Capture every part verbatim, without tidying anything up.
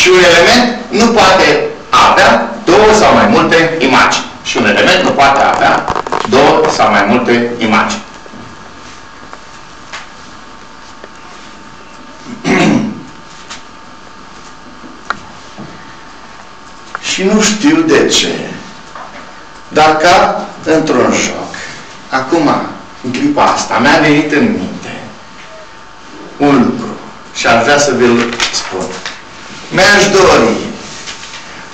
Și un element nu poate avea două sau mai multe imagini. Și un element nu poate avea două sau mai multe imagini. Și nu știu de ce, dar ca într-un joc, acum, în clipa asta, mi-a venit în minte un lucru și ar vrea să vi-l spun. Mi-aș dori,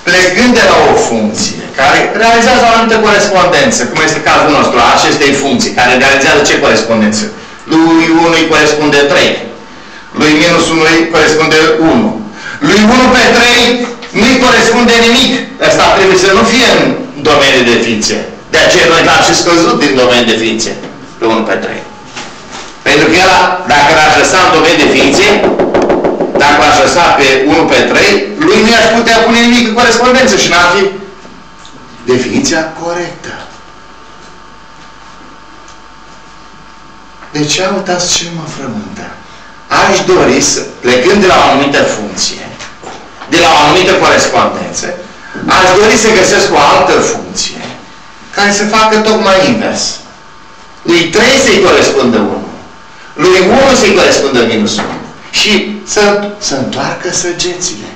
plecând de la o funcție care realizează o anumită corespondență, cum este cazul nostru, a acestei funcții, care realizează ce corespondență? Lui unu îi corespunde trei, lui minus unu îi corespunde unu, lui unu pe trei nu-i corespunde nimic. Asta trebuie să nu fie în domeniul de ființe. De aceea noi l-am și scăzut din domeniul de ființe pe unu pe trei. Pentru că el, dacă l-aș lăsa în domeniul de ființe, dacă l-aș lăsa pe unu pe trei, lui nu i-aș putea pune nimic în corespondență și n-ar fi definiția corectă. Deci, uitați ce mă frământă. Aș dori să, plecând de la o anumită funcție, de la o anumită corespondență, aș dori să găsesc o altă funcție care să facă tocmai invers. Lui trei să-i corespundă unu. Lui unu să-i corespundă minus unu. Și să, să întoarcă săgețile.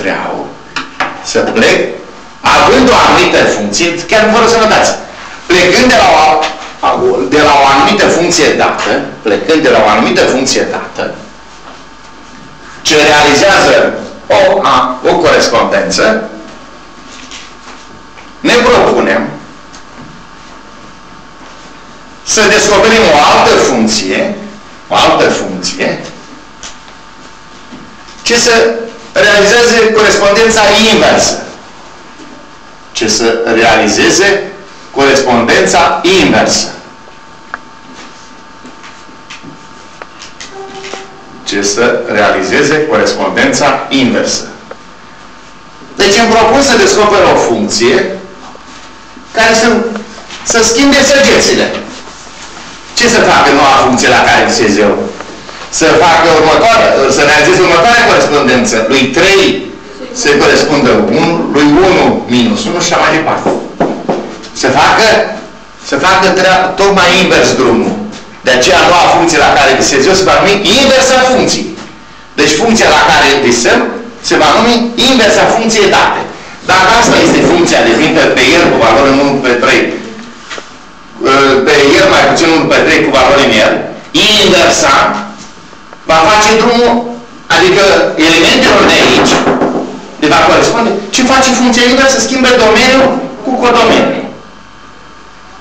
Vreau să plec având o anumită funcție, chiar fără să notați. Plecând de la o, de la o anumită funcție dată, plecând de la o anumită funcție dată, ce realizează O, a, o corespondență, ne propunem să descoperim o altă funcție, o altă funcție, ce să realizeze corespondența inversă. Ce să realizeze corespondența inversă. Ce să realizeze corespondența inversă. Deci îmi propun să descoper o funcție care să, să schimbe săgețile. Ce să facă noua funcție la care visez eu? Să facă următoarea, să realizeze următoarea corespondență. Lui trei se corespundă unu, lui unu minus unu și așa mai departe. Să facă, să facă tocmai invers drumul. De aceea, noua funcție la care visez eu se va numi inversa funcției. Deci, funcția la care visăm se va numi inversa funcției date. Dacă asta este funcția definită pe el cu valoare unu pe trei, pe el mai puțin unu pe trei cu valoare în el, inversa va face drumul, adică elementelor de aici le va corespunde. Ce face funcția inversă? Schimbă domeniul cu codomeniul.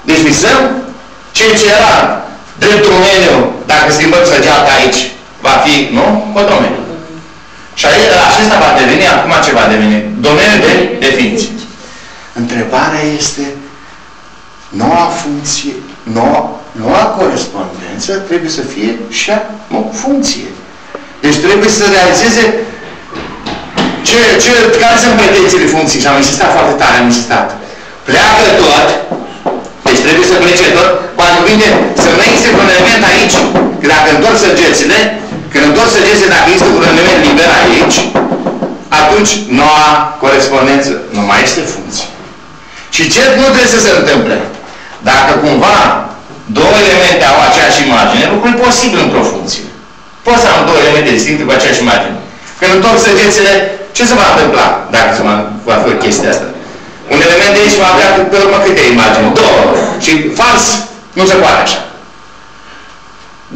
Deci, visăm ceea ce era drept domeniu, dacă schimbăm săgeata aici, va fi, nu? Cu domeniu. Și acesta va deveni, acum ce va deveni? Domeniul de definiție. Întrebarea este, noua funcție, noua, noua corespondență trebuie să fie și a o funcție. Deci trebuie să realizeze ce, ce, care sunt pretențiile funcției. Și am insistat foarte tare, am insistat. Pleacă tot, deci trebuie să plece tot, poate bine, să nu există un element aici, că dacă întorc săgețile, când întorc săgețile, dacă există un element liber aici, atunci noua corespondență nu mai este funcție. Și ce nu trebuie să se întâmple? Dacă cumva două elemente au aceeași imagine, lucru imposibil într-o funcție. Poți să am două elemente distincte cu aceeași imagine. Când întorc săgețile, ce se va întâmpla dacă se va fi o chestie asta? Un element de aici va avea pe urmă câte imagini? Două. Și fals. Nu se poate așa.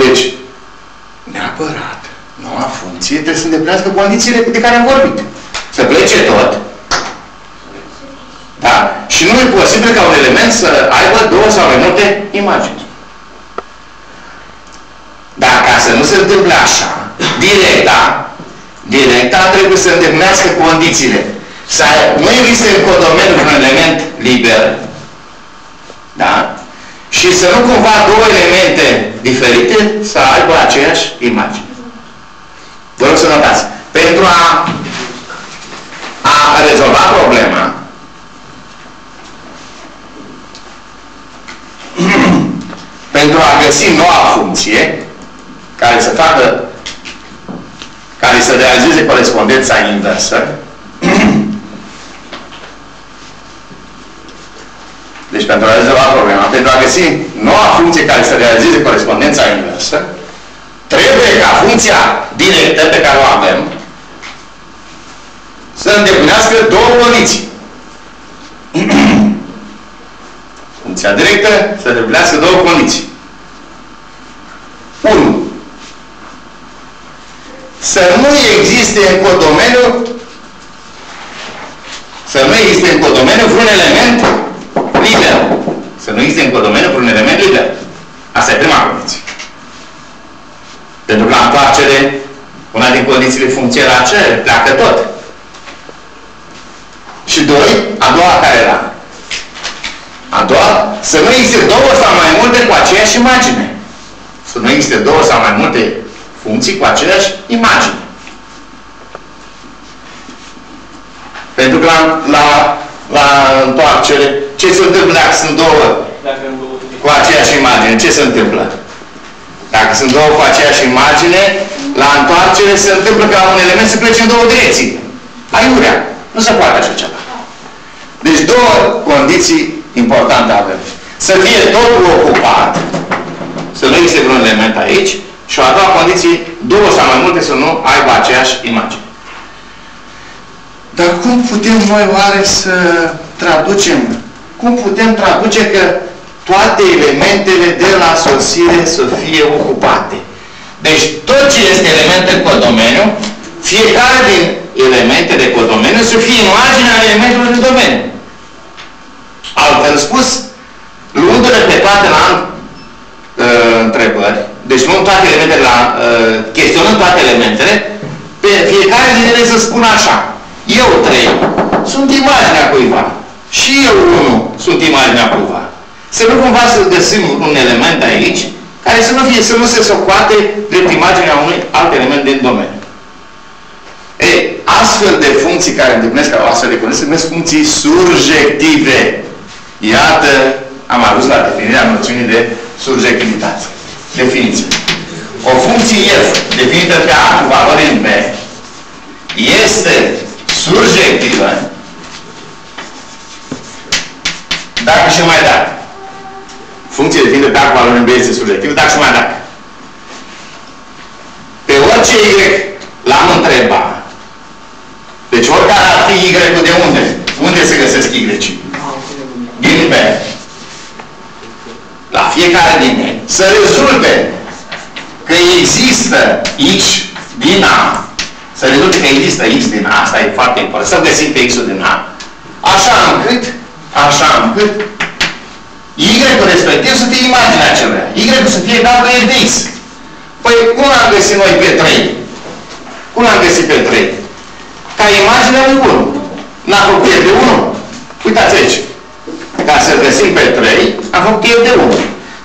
Deci, neapărat, noua funcție trebuie să îndeplinească condițiile de care am vorbit. Să plece tot. Da? Și nu e posibil ca un element să aibă două sau mai multe imagini. Dar ca să nu se întâmple așa, directa, directa trebuie să îndeplinească condițiile. Să nu există în codomeniu un element liber. Da? Și să nu cumva două elemente diferite să aibă aceeași imagine. Vă rog să notați. Pentru a, a rezolva problema, pentru a găsi noua funcție, care să facă, care să realizeze corespondența inversă. Deci pentru a rezolva problema, pentru a găsi noua funcție care să realizeze corespondența inversă, trebuie ca funcția directă pe care o avem să îndeplinească două condiții. Funcția directă să îndeplinească două condiții. unu. Să nu existe în codomeniu să nu existe în codomeniu vreun element liber. Să nu existe în codomeniu vreun element liber. Asta e prima condiție. Pentru că la întoarcere, una din condițiile funcției la ce? Pleacă tot. Și doi, a doua care era? A doua, să nu existe două sau mai multe cu aceeași imagine. Să nu existe două sau mai multe funcții cu aceeași imagine. Pentru că la, la, la întoarcere, ce se întâmplă dacă sunt două cu aceeași imagine? Ce se întâmplă? Dacă sunt două cu aceeași imagine, la întoarcere se întâmplă ca un element se plece în două direcții. Aiurea. Nu se poate așa ceva. Deci două condiții importante avem. Să fie totul ocupat, să nu existe vreun element aici, și o a doua condiție, două sau mai multe să nu aibă aceeași imagine. Dar cum putem noi oare să traducem? Cum putem traduce că toate elementele de la sosire să fie ocupate? Deci tot ce este element în codomeniu, fiecare din elemente de codomeniu să fie imaginea elementelor de domeniu. Altfel spus, luându-le pe toate la uh, întrebări, deci luând toate elementele la, uh, chestionând toate elementele, pe fiecare din ele să spună așa. Eu trei sunt imaginea cuiva. Și eu unu sunt imaginea cuiva. Să nu cumva să găsim un element aici, care să nu, fie, să nu se socoate drept imaginea unui alt element din domeniu. Ei, astfel de funcții care îndeplinesc ca o astfel de condiție se numesc funcții surjective. Iată, am ajuns la definirea noțiunii de surjectivitate. Definiție. O funcție f, definită pe a cu valori în b, este surjectivă dacă și mai dat. Funcție definită pe a cu valori în b este surjectivă dacă și mai dat. Pe orice y l-am întrebat. Deci oricare ar fi y-ul de unde? Unde se găsesc y-ul? Din B. La fiecare din ei. Să rezulte că există x din A. Să rezulte că există x din A. Asta e foarte important. Să găsim pe x-ul din A. Așa încât, așa încât y-ul respectiv să fie imaginea acelea. Y-ul să fie egal cu f de x. Păi cum am găsit noi pe trei? Cum l-am găsit pe trei? Ca imaginea lui unu. N-a făcut F de unu. Uitați aici. Ca să-l găsim pe trei, am făcut F de unu.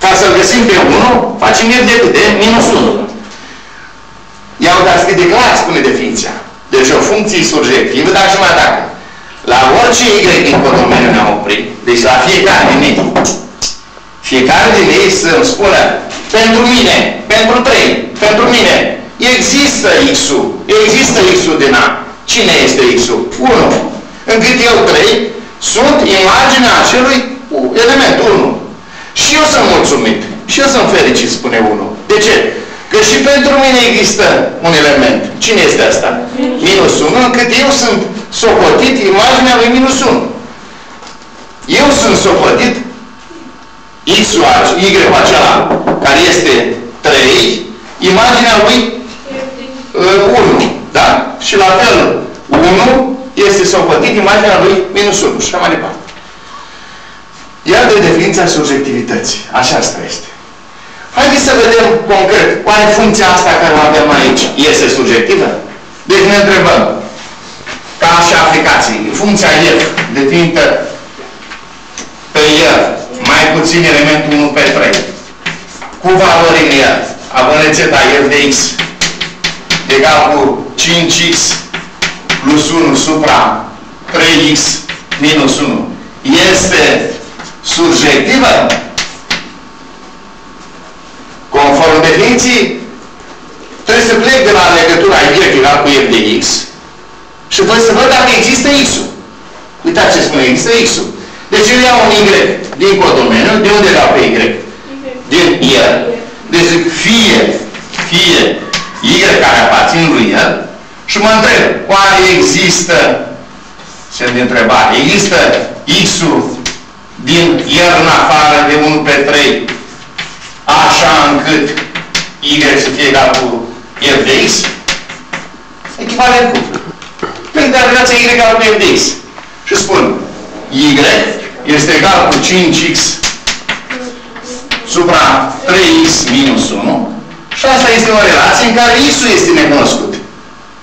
Ca să-l găsim pe unu, facem F de, de minus unu. Ia uitați cât de clar spune definiția. Deci o funcție surjectivă, dar și mai dacă. La orice Y din codomeniu ne-am oprit, deci la fiecare din ei, fiecare din ei să-mi spună pentru mine, pentru trei, pentru mine, există X-ul. Există X-ul din A. Cine este X-ul? unu. Încât eu trei sunt imaginea acelui element unu. Și eu sunt mulțumit. Și eu sunt fericit, spune unu. De ce? Că și pentru mine există un element. Cine este asta? Minus unu. Încât eu sunt socotit imaginea lui minus unu. Eu sunt socotit X-ul, Y-ul acela care este trei, imaginea lui unu. Da? Și la fel, unu este socotit imaginea lui minus unu. Și mai departe. Iată definiția surjectivității. Așa asta este. Haideți să vedem concret. Oare funcția asta care o avem aici este surjectivă? Deci ne întrebăm. Ca și aplicații. Funcția f definită pe f mai puțin elementul unu pe trei. Cu valorile f, având rețeta f de x egal cu cinci x plus unu supra trei x minus unu este surjectivă? Conform definiției, Trebuie să plec de la legătura Y cu F de X și vă să văd dacă există X-ul. Uitați ce spune, există X-ul. Deci eu iau un Y din codomeniu. De unde dau pe Y? Din Y. Deci fie, fie Y care aparțin lui El și mă întreb, oare există, semn de întrebare, există X-ul din El în afară de unu pe trei așa încât Y să fie egal cu F de X? Echivalent cu. Plec de la relația Y egal cu F de X. Și spun, Y este egal cu cinci X supra trei X minus unu. Și asta este o relație în care X-ul este necunoscut.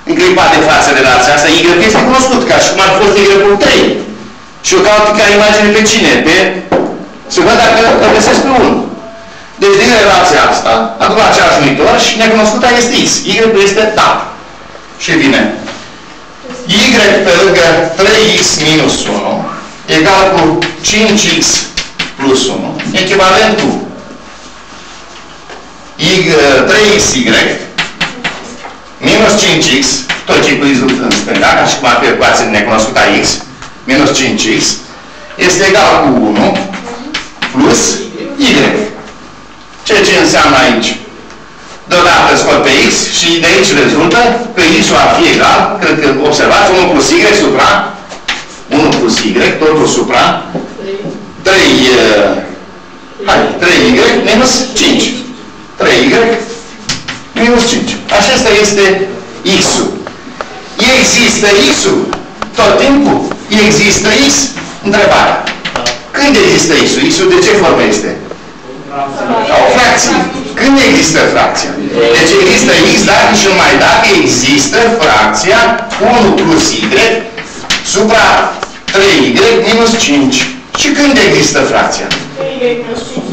În clipa de față relația asta, Y este cunoscut, ca și cum ar fi fost Y-ul trei. Și eu caut ca imagine pe cine? Pe... să văd dacă îl găsesc pe unu. Deci din relația asta, aduc la același numitor și necunoscuta este X. Y-ul este tab. Și vine Y pe lângă trei X minus unu egal cu cinci X plus unu, echivalent cu trei X Y minus cinci X, tot ce cu X-ul în stânga, ca și cum ar fi ecuație necunoscuta X, minus cinci X, este egal cu unu plus Y. Ceea ce înseamnă aici? Deodată scot pe X și de aici rezultă că X-ul ar fi egal, cred că observați, unu plus Y supra unu plus Y, totul supra trei, trei Y minus cinci. trei Y minus cinci. Acesta este X-ul. Există X-ul tot timpul? Există X? Întrebare. Când există X-ul? X-ul de ce formă este? Ca o fracție. Când există fracția? Deci există X dacă și numai dacă există fracția unu plus Y supra trei Y minus cinci. Și când există fracția?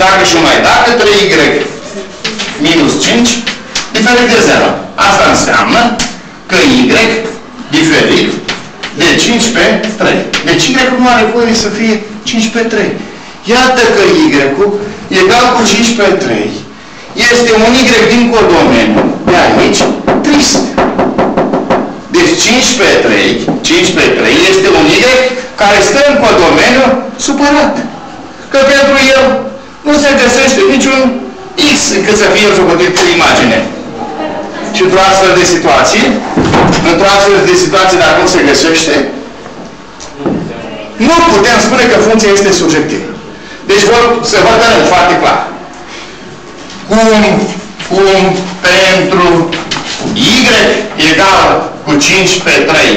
Dacă și numai dacă trei Y minus cinci diferit de zero. Asta înseamnă că Y diferit de cinci pe trei. Deci Y nu are voie să fie cinci pe trei. Iată că Y-ul egal cu cinci pe trei este un Y din codomeniu de aici trist. Deci cinci pe trei este un Y care stă în codomeniu supărat. Că pentru el nu se găsește niciun X încât să fie făcut cu imagine. Și într-o astfel de situație, într-o astfel de situație dacă nu se găsește, nu putem spune că funcția este subiectivă. Deci vor să vadă foarte clar. Cum, cum pentru Y egal cu cinci pe trei.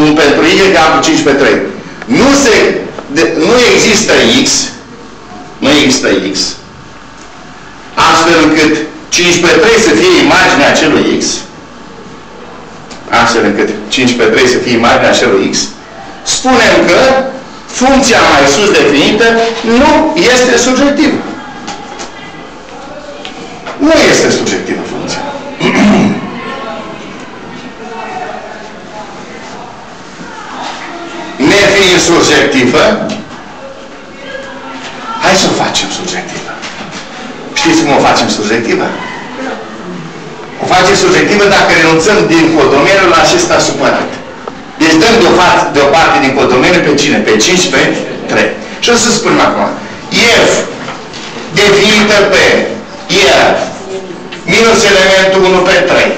Un pentru Y egal cu cinci pe trei. Nu, se, de, nu există X. Nu există X. Astfel încât cinci pe trei să fie imaginea acelui X. Astfel încât cinci pe trei să fie imaginea acelui X. Spunem că funcția mai sus definită nu este surjectivă. Nu este surjectivă funcția. Nefiind surjectivă, hai să o facem surjectivă. Știți cum o facem surjectivă? O facem surjectivă dacă renunțăm din codomeniul acesta supărat. Deci dăm de o parte din codomeniu pe cine? Pe cinci pe trei. Și o să spunem acum. F definită pe F minus elementul unu pe trei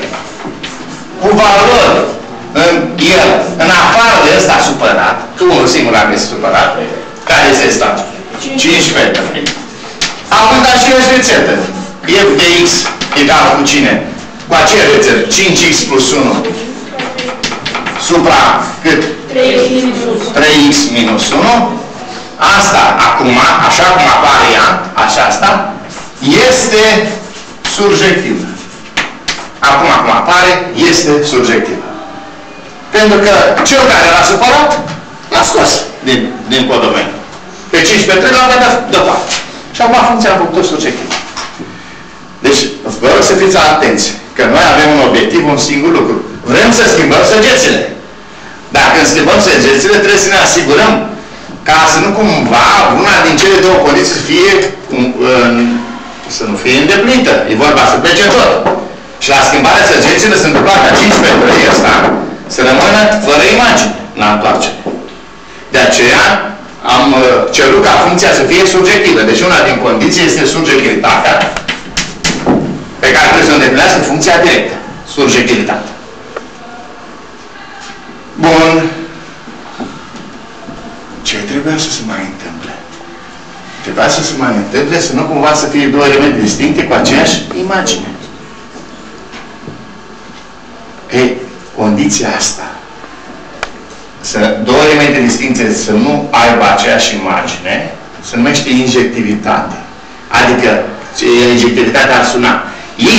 cu valori în el, în afară de ăsta supărat, că unul singur a găsit supărat, care este ăsta? cinci pe trei. Am dat și eu rețetă. F de X egal cu cine? Cu aceea rețetă. cinci X plus unu supra cât? trei X minus unu. Asta, acum, așa cum apare ea, aceasta, este surjectivă. Acum, acum apare, este surjectivă. Pentru că cel care l-a supărat, l-a scos din, din codomeniu. Pe cinci pe trei l-a dat deoparte. Și acum funcția a făcut-o surjectivă. Deci, vă rog să fiți atenți, că noi avem un obiectiv, un singur lucru. Vrem să schimbăm săgețile. Dacă schimbăm săgețile, trebuie să ne asigurăm ca să nu cumva una din cele două condiții să fie, um, um, să nu fie îndeplinită. E vorba să plece tot. Și la schimbarea săgeților se întâmplă ca cincisprezece ăsta să rămână fără imagine la întoarcere. De aceea am cerut ca funcția să fie surjectivă. Deci una din condiții este surjectivitatea pe care trebuie să o îndeplinească funcția directă. Surjectivitate. Bun. Ce trebuia să se mai întâmple? Trebuia să se mai întâmple să nu cumva să fie două elemente distincte cu aceeași imagine. Ei, condiția asta, să două elemente distincte să nu aibă aceeași imagine, se numește injectivitate. Adică, injectivitatea ar suna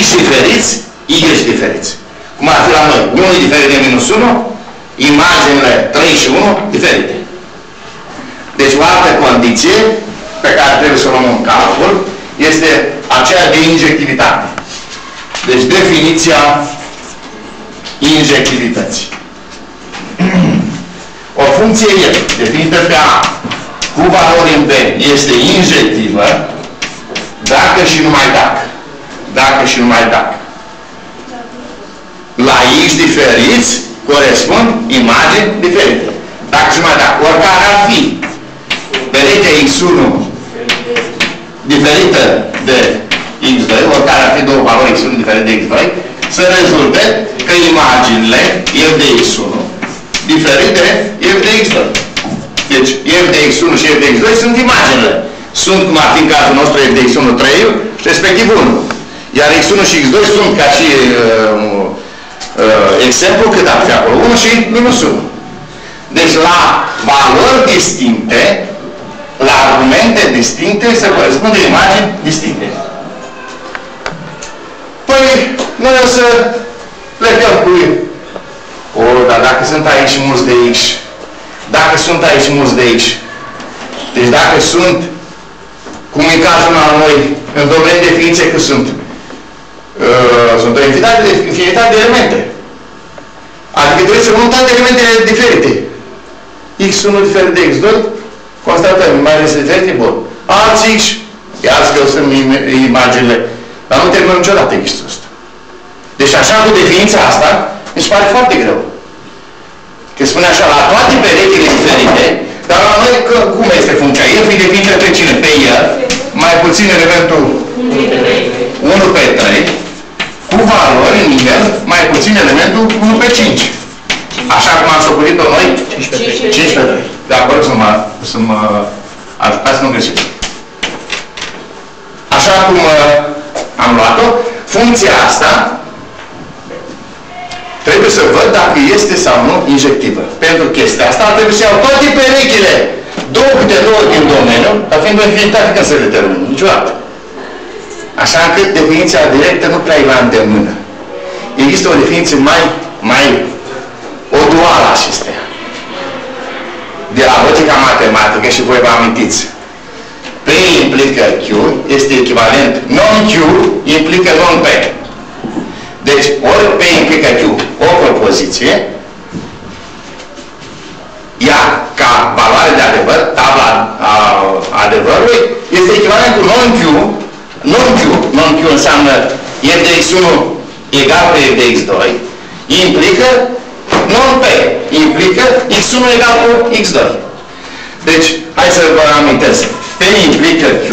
X diferiți, Y diferiți. Cum ar fi la noi? unu e diferit de minus unu, imaginile trei și unu diferite. Deci, o altă condiție pe care trebuie să o luăm în calcul este aceea de injectivitate. Deci, definiția injectivității. O funcție E, definită pe A, cu valori în B, este injectivă dacă și numai dacă. Dacă și numai dacă. La X diferiți corespund imagini diferite. Dacă și numai dacă. Oricare ar fi perete X unu diferită de X doi, oricare ar fi două valori X unu diferite de X doi, să rezulte că imaginile F de X unu diferite de F de X doi. Deci F de X unu și F de X doi sunt imaginile. Sunt, cum ar fi în cazul nostru, F de X unu trei, respectiv unu. Iar X unu și X doi sunt ca și uh, uh, exemplu cât ar fi acolo. unu și minus unu. Deci la valori distincte, la argumente distincte, se corespunde imagini distincte. Păi, noi o să plecăm cu ei. O, dar dacă sunt aici mulți de X, dacă sunt aici mulți de X, deci dacă sunt, cum e cazul la noi, în domeniul de ființe că sunt, Uh, sunt o infinitate de, infinitate de elemente. Adică trebuie să luăm toate elementele diferite. X unu diferit de X doi, constatăm, imaginile diferite, bun. Alți X, iar că sunt imaginile, dar nu terminăm niciodată X-ul ăsta. Deci așa, cu definiția asta, îmi pare foarte greu. Că spune așa, la toate peretele diferite, dar la noi, că, cum este funcția? E fi definită pe cine? Pe el, mai puțin elementul unu pe trei, cu valori în el, mai puțin elementul unu pe cinci. Așa cum am socotit-o noi, cincisprezece pe trei. De acord să mă, să mă ajutați să nu greșesc. Așa cum am luat-o, funcția asta trebuie să văd dacă este sau nu injectivă. Pentru chestia asta trebuie să iau toate perechile, două câte două din domeniu, dar fiind o infinitate când se determină, niciodată. Așa încât definiția directă nu prea e la îndemână. Există o definiție mai, mai o duală acestea. De la logica matematică și voi vă amintiți. P implică Q, este echivalent non-Q implică non-P. Deci, ori P implică Q, o propoziție, iar ca valoare de adevăr, tabla a adevărului, este echivalent cu non-Q. Non-Q, non-Q înseamnă F de X unu egal pe F de X doi, implică non-P, implică X unu egal cu X doi. Deci, hai să vă amintesc. P implică Q,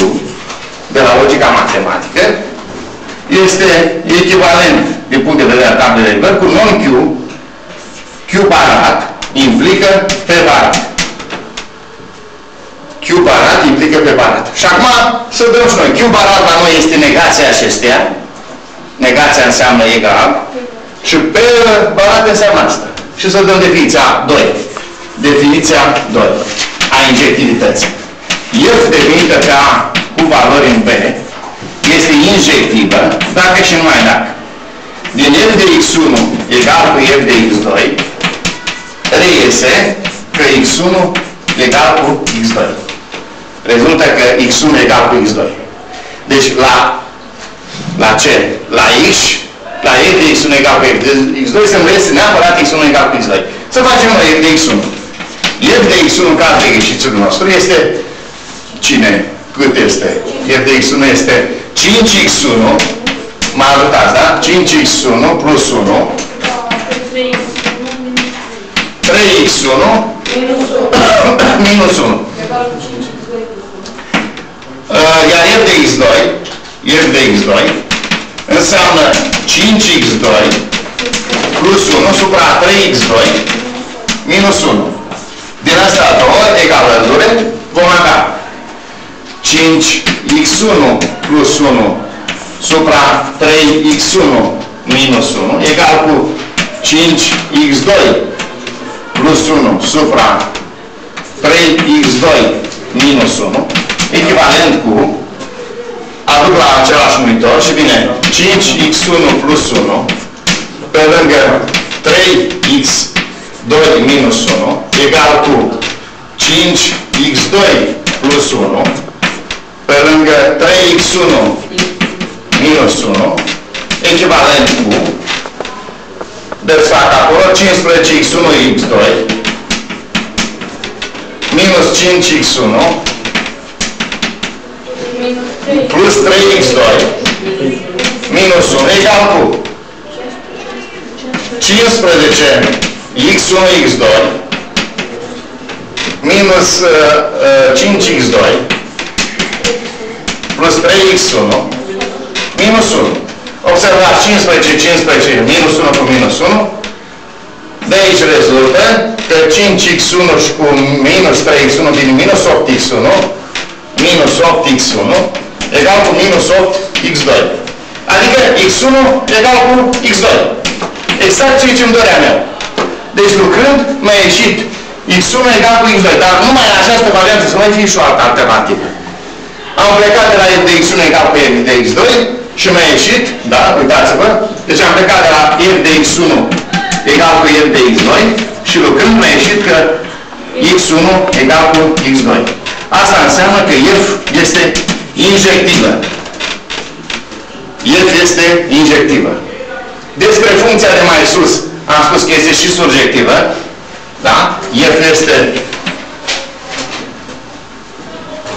de la logica matematică, este echivalent, din punct de vedere a tablei de adevăr, cu non-Q, Q barat, implică P barat. Q barat implică pe barat. Și acum să vedem și noi. Q barat la noi este negația acesteia. Negația înseamnă egal. Și P barat înseamnă asta. Și să dăm definiția doi. Definiția doi a injectivității. F definită pe A cu valori în B este injectivă dacă și numai dacă. Din F de X unu egal cu F de X doi reiese că X unu egal cu X doi. Rezultă că X unu egal cu X doi. Deci la, la ce? La X, la F de X unu egal cu F de X doi se învălește neapărat X unu egal cu X doi. Să facem noi F de X unu. F de X unu în cadrul exercițiului nostru este cine? Cât este? F de X unu este cinci X unu Mă ajutați, da? cinci x unu plus unu. trei x unu minus unu. Iar f de x doi, f de x doi înseamnă cinci x doi plus unu supra trei x doi minus unu. Din asta două egală dure, vom avea cinci x unu plus unu supra trei x unu minus unu egal cu cinci x doi plus unu supra trei x doi minus unu, echivalent cu, aduc la același numitor și vine cinci x unu plus unu pe lângă trei x doi minus unu egal cu cinci x doi plus unu pe lângă trei x unu minus unu echivalent cu, desfac acolo, cincisprezece x unu x doi minus cinci x unu plus trei x doi minus unu egal cu cincisprezece x unu x doi minus cinci x doi plus trei x unu minus unu. Observați, cincisprezece, cincisprezece, minus unu cu minus unu. De aici rezultă că cinci x unu și cu minus trei x unu din minus opt x unu minus opt x unu egal cu minus opt x doi. Adică x unu egal cu x doi. Exact ceea ce îmi dorea meu. Deci lucrând, mi-a ieșit x unu egal cu x doi. Dar numai în această variantă să mai fie și o altă alternativă. Am plecat de la f de x unu egal cu f de x doi și mi-a ieșit, da, uitați-vă, deci am plecat de la f de x unu egal cu f de x doi și lucrând mi-a ieșit că x unu egal cu x doi. Asta înseamnă că f este injectivă. F este injectivă. Despre funcția de mai sus am spus că este și surjectivă. Da? F este...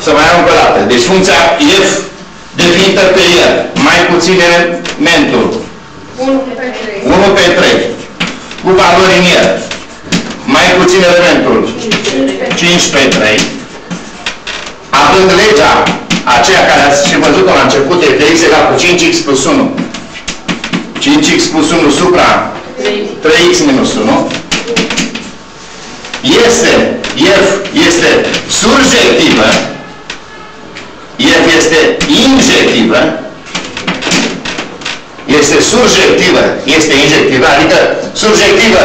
Să mai am încă o dată. Deci funcția f definită pe el. Mai puțin elementul. unu pe trei. Cu valori în el. Mai puțin elementul. cinci pe trei. Având legea aceea care ați și văzut-o la început, f de x egal cu cinci x plus unu. cinci x plus unu supra trei x minus unu. Este, f este surjectivă. F este injectivă. Este surjectivă. Este injectivă. Adică surjectivă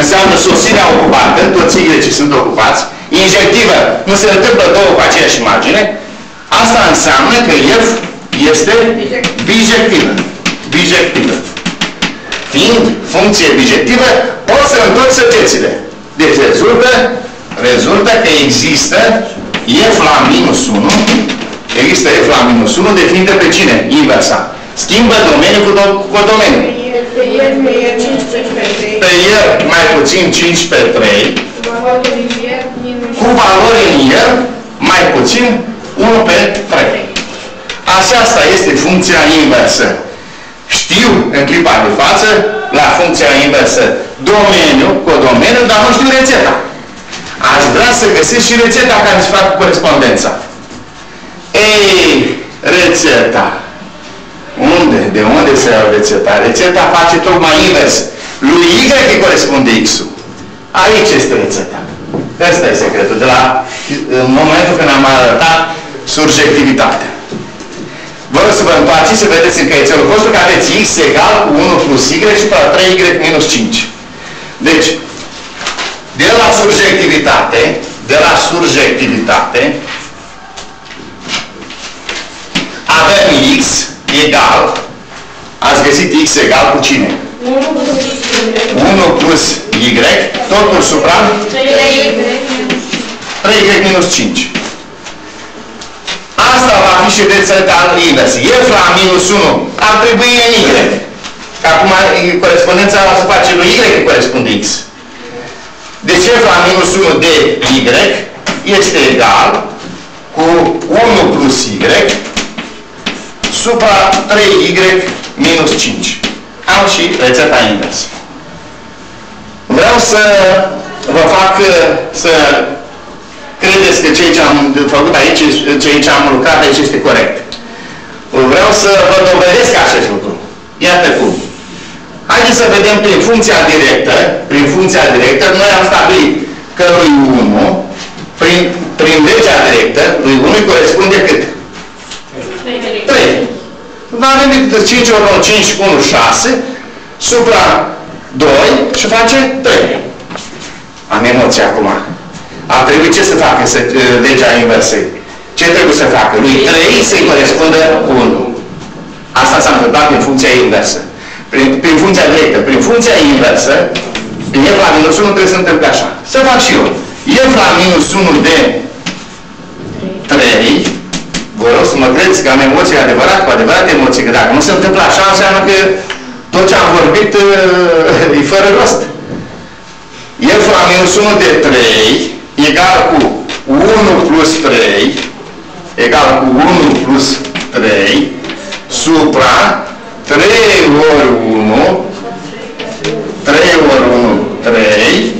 înseamnă sosirea ocupantă. Toți y sunt ocupați. Injectivă. Nu se întâmplă două cu aceeași imagine. Asta înseamnă că f este bijectivă. Bijectivă. Fiind funcție bijectivă, poți să întorci săgețile. Deci rezultă, rezultă că există f la minus unu. Există f la minus unu definită pe cine? Inversa. Schimbă domeniul cu, do cu domeniul. Pe el, pe el cincisprezece pe trei. Pe el mai puțin cinci pe trei. Cu valori în el mai puțin unu pe trei. Aceasta este funcția inversă. Știu în clipa de față la funcția inversă domeniul cu domeniul, dar nu știu rețeta. Aș vrea să găsesc și rețeta care îți fac corespondența. Ei, rețeta. Unde? De unde se ia rețeta? Rețeta face tocmai invers. Lui y îi corespunde x-ul. Aici este rețeta. Asta e secretul. De la în momentul când am arătat surjectivitatea. Vă rog să vă întoarceți și vedeți în căiețelul vostru că aveți x egal cu unu plus y și pe trei y minus cinci. Deci, de la surjectivitate, de la surjectivitate, avem x egal, ați găsit x egal cu cine? unu plus y, totul supra trei y minus cinci. Asta va fi și rețeta invers. F la minus unu ar trebui în y. Că acum corespondența o să face lui y că corespunde x. Deci f la minus unu de y este egal cu unu plus y supra trei y minus cinci. Am și rețeta invers. Vreau să vă fac să credeți că ceea ce am făcut aici, ceea ce am lucrat aici este corect. Vreau să vă dovedesc acest lucru. Iată cum. Haideți să vedem prin funcția directă, prin funcția directă, noi am stabilit că lui unu, prin, prin legea directă, lui unu îi corespunde cât? trei. Avem decât cinci ori nouă, cinci, unu, șase, supra doi și face trei. Am emoții acum. Ar trebui ce să facă să, legea inversă? Ce trebuie să facă? Lui trei să-i corespundă unu. Asta s-a întâmplat prin funcția inversă. Prin, prin funcția directă, prin funcția inversă, prin f la minus unu trebuie să întâmple așa. Să fac și eu. F la minus unu de trei. Vă rog să mă credeți că am emoții adevărat, cu adevărat emoții, că dacă nu se întâmplă așa, înseamnă că tot ce am vorbit e fără rost. F la minus unu de trei egal cu unu plus trei egal cu unu plus trei supra trei ori unu, trei ori unu, trei,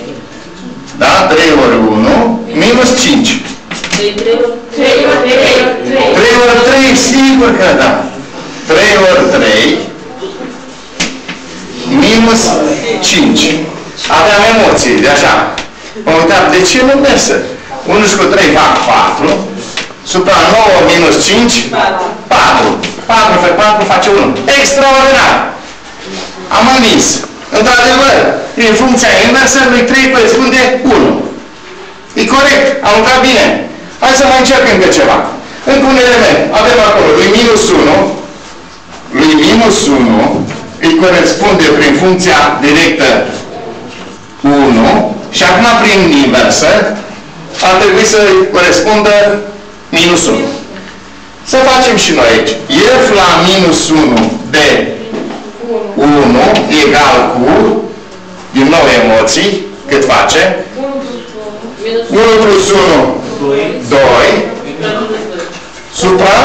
da? trei ori unu, minus cinci. trei ori trei, sigur că da. trei ori trei, minus cinci. Aveam emoții, de așa. M-am uitat, de ce nu mersă? unu și cu trei fac patru, supra nouă minus cinci, patru. patru pe patru face unu. Extraordinar! Am admis. Într-adevăr, prin funcția inversă, lui trei corespunde unu. E corect, am lucrat bine. Hai să mai încerc încă ceva. Încă un element. Avem acolo lui minus unu. Lui minus unu îi corespunde prin funcția directă unu și acum prin inversă ar trebui să îi corespundă minus unu. Să facem și noi aici. F la minus unu de unu egal cu, din nou emoții, cât face? unu plus unu, doi, supra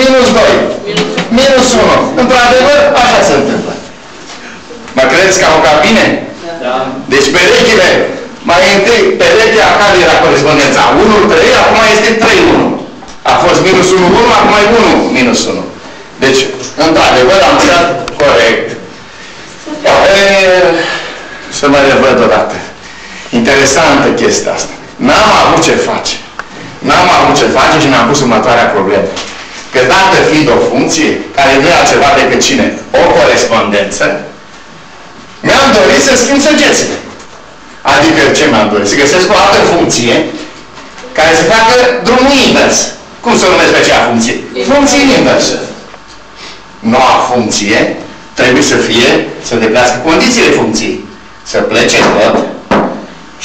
minus doi, minus unu. Într-adevăr, așa se întâmplă. Mă credeți că am lucrat bine? Da. Deci perechile, mai întâi, perechea care era corespondența? unu, trei, acum este trei, unu. A fost minus unu, unu, acum e unu, minus unu. Deci, într-adevăr, am lucrat corect. E, să mă revăd odată. Interesantă chestia asta. N-am avut ce face. N-am avut ce face și ne-am pus următoarea problemă. Că dată fiind o funcție, care nu e altceva decât cine? O corespondență, mi-am dorit să schimb săgețile. Adică ce mi-am dorit? Să găsesc o altă funcție care să facă drumul invers. Cum să numesc pe acea funcție? Funcție inversă. Noua funcție trebuie să fie, să deplească condițiile funcției. Să plece tot.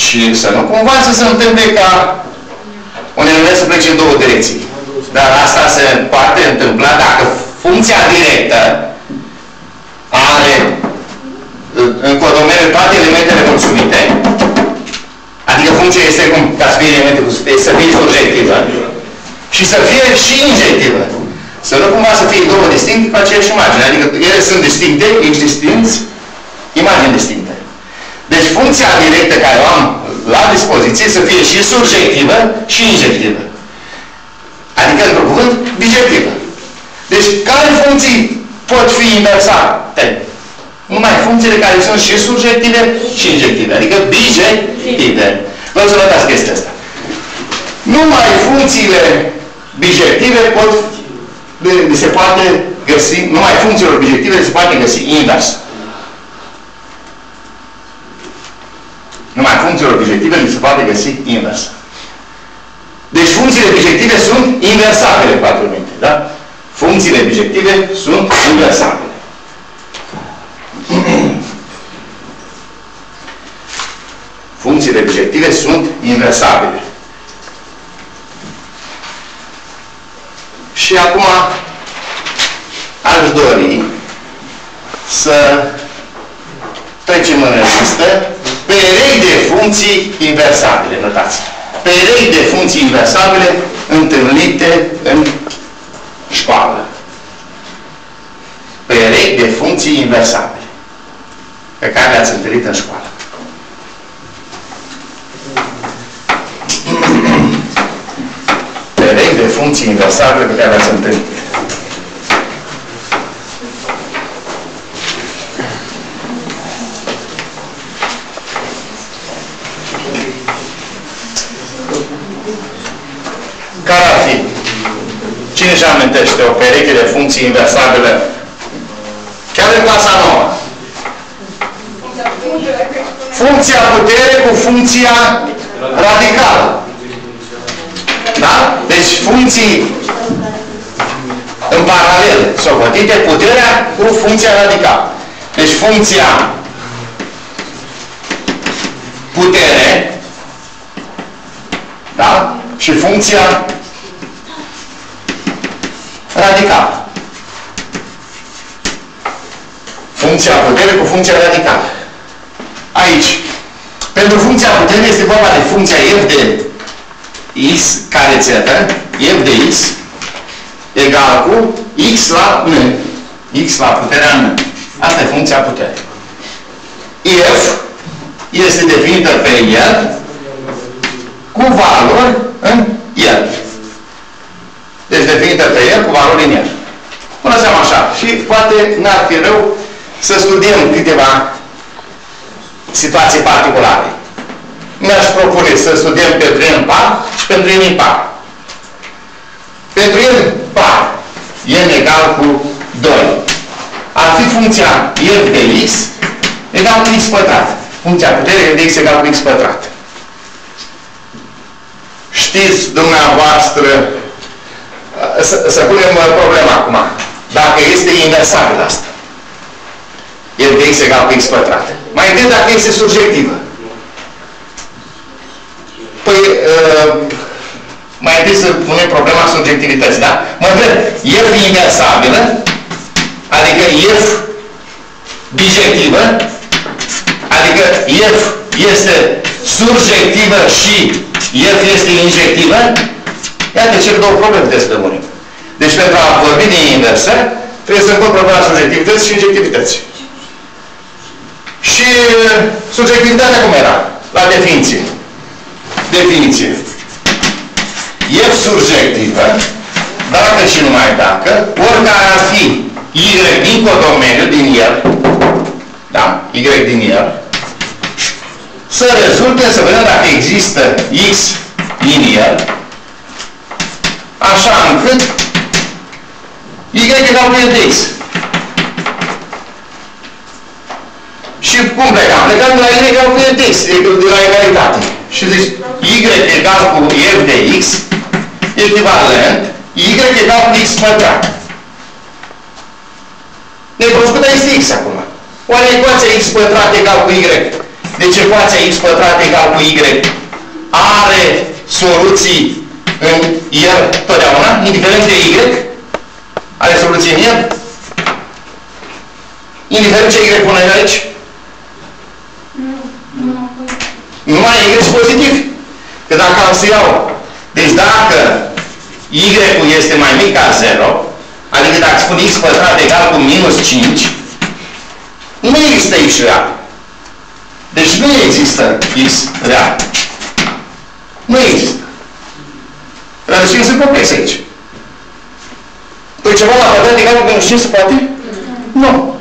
Și să nu cumva să se întâmple ca un element să plece în două direcții. Dar asta se poate întâmpla dacă funcția directă are în codomeniu toate elementele mulțumite. Adică funcția este cum? Ca să fie elemente mulțumite, să fie surjectivă. Și să fie și injectivă. Să nu cumva să fie două distincte cu aceeași imagine. Adică ele sunt distincte, existenți, imagini distincte. Deci funcția directă care o am la dispoziție să fie și surjectivă și injectivă. Adică, într-un cuvânt, bijectivă. Deci, care funcții pot fi inversate? Numai funcțiile care sunt și surjective și injective. Adică, bijective. Vă să notați chestia asta. Numai funcțiile bijective pot, se poate găsi, numai funcțiilor bijective se poate găsi invers. Numai funcțiilor bijective nu se poate găsi invers. Deci funcțiile bijective sunt inversabile, patru minte, da? Funcțiile bijective sunt inversabile. Funcțiile bijective sunt inversabile. Și acum aș dori să trecem în revistă perechi de funcții inversabile, notați. Perechi de funcții inversabile întâlnite în școală. perechi de funcții inversabile pe care le-ați întâlnit în școală. Perechi de funcții inversabile pe care le-ați întâlnit. Care ar fi? Cine își amintește o pereche de funcții inversabile? Chiar în clasa nouă. Funcția putere cu funcția radicală. Da? Deci funcții în paralel socotite, puterea cu funcția radicală. Deci funcția putere, da? Și funcția radicală. Funcția putere cu funcția radicală. Aici. Pentru funcția putere este vorba de funcția f de x care z, f de x egal cu x la n. X la puterea n. Asta e funcția putere. F este definită pe el cu valori în el. Deci definită pe el cu valori în el. Până seama așa. Și poate n-ar fi rău să studiem câteva situații particulare. Mi-aș propune să studiem pentru n par și pentru n impar. Pentru n par, n egal cu doi. Ar fi funcția f de x egal cu x pătrat. Funcția putere f de x egal cu x pătrat. Știți dumneavoastră, să, să punem problema acum. Dacă este inversabil asta. F de x egal cu x pătrat. Mai întâi dacă este surjectivă. Păi, uh, mai întâi să punem problema surjectivității, da? Mă întreb, f inversabilă, adică f bijectivă, adică f este surjectivă și f este injectivă, iată cele două probleme trebuie să le punem. Deci pentru a vorbi din inversă, trebuie să încot problema surjectivității și injectivității. Și surjectivitatea cum era? La definiție. Definiție. F surjectivă, dacă și numai dacă, oricare ar fi Y din codomeniu, din el, da? Y din el, să rezulte, să vedem dacă există X din el, așa încât Y egal cu de X. Și cum plecam? Plecam de la y egal cu f de x, de la egalitate. Și zici, y egal cu f de x, echivalent, y egal cu x pătrat. Necunoscută este x acum. Oare ecuația x pătrat egal cu y? Deci ecuația x pătrat egal cu y are soluții în el totdeauna, indiferent de y? Are soluții în el? Indiferent ce y pune aici? Numai y pozitiv. Că dacă am să iau. Deci dacă y-ul este mai mic ca zero, adică dacă spun x pătrat egal cu minus cinci, nu există x real. Deci nu există x real. Nu există. Rădăcini sunt complexe aici. Păi ceva la pătrat egal cu minus cinci se poate? Nu.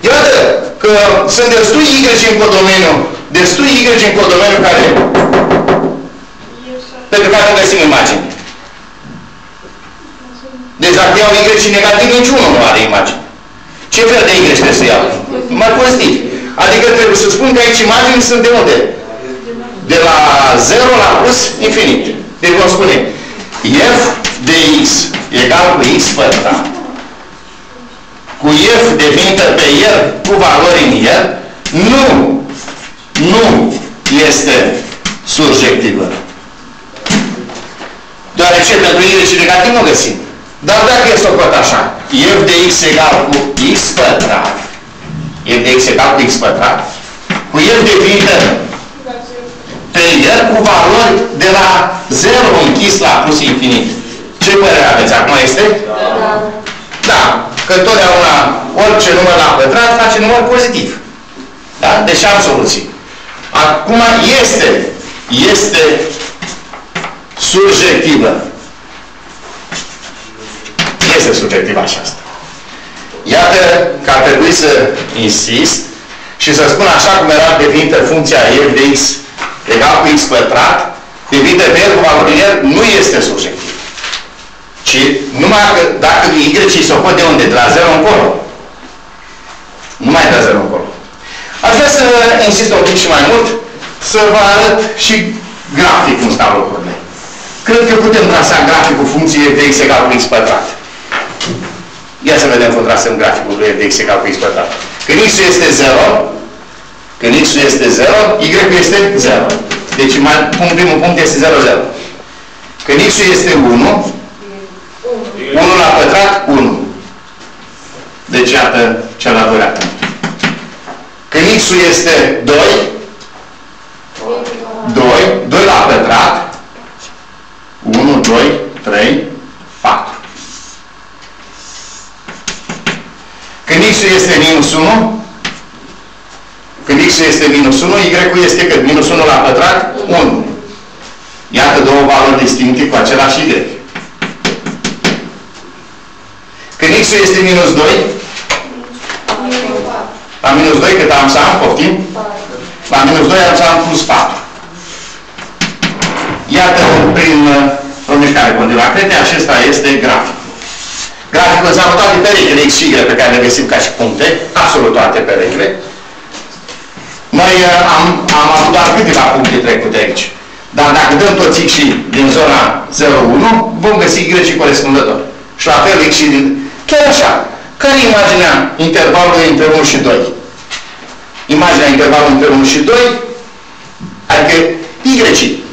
Iată că sunt destui y în codomeniu destui y în codomeniu care pentru care nu găsim imagini. Deci dacă iau y și negativ, niciunul nu are imagini. Ce fel de y trebuie să iau? Mai pozitiv. Adică trebuie să spun că aici imagini sunt de unde? De la zero la plus infinit. Deci vom spune f de x egal cu x pătrat cu f definită pe el cu valori în el, nu nu este surjectivă. Deoarece pentru y și negativ nu găsim. Dar dacă este socot așa, f de x egal cu x pătrat, f de x egal cu x pătrat, cu f definită pe el cu valori de la zero închis la plus infinit. Ce părere aveți acum este? Da. Da. că întotdeauna orice număr la pătrat face număr pozitiv. Da? Deci am soluții. Acum este, este surjectivă. Este subiectivă aceasta. Iată că ar trebui să insist și să spun așa cum era definită funcția f de x egal cu x pătrat, devenită pe el cu valorinier, nu este surjectiv. Ci numai că, dacă y se opune de unde? De la zero încolo. Numai de la zero încolo. Aș vrea să insist un pic și mai mult, să vă arăt și grafic cum stau lucrurile. Cred că putem trasa graficul funcției f de x egal cu x pătrat. Ia să vedem cum trasăm graficul lui f de x egal cu x pătrat. Când x-ul este zero, când x-ul este zero, y-ul este zero. Deci mai, primul punct este zero, zero. Când x-ul este unu, unu la pătrat, unu. Deci iată cel al doilea punct. Când x-ul este doi, doi, doi la pătrat, unu, doi, trei, patru. Când x-ul este minus unu, când x-ul este minus unu, y-ul este cât? Minus unu la pătrat, unu. Iată două valori distincte cu același y. Când x-ul este minus doi, la minus doi cât am să am, poftim? La minus doi am să am plus patru. Iată prin o mișcare continuă a cretei, acesta este grafic. Graficul înseamnă toate perechile X și Y pe care le găsim ca și puncte, absolut toate perechile. Noi am, am avut doar câteva puncte trecute aici. Dar dacă dăm toți X și din zona zero unu, vom găsi Y și corespunzător. Și la fel X și din... Chiar așa. Care e imaginea intervalului între unu și doi? Imaginea intervalului între unu și doi, adică Y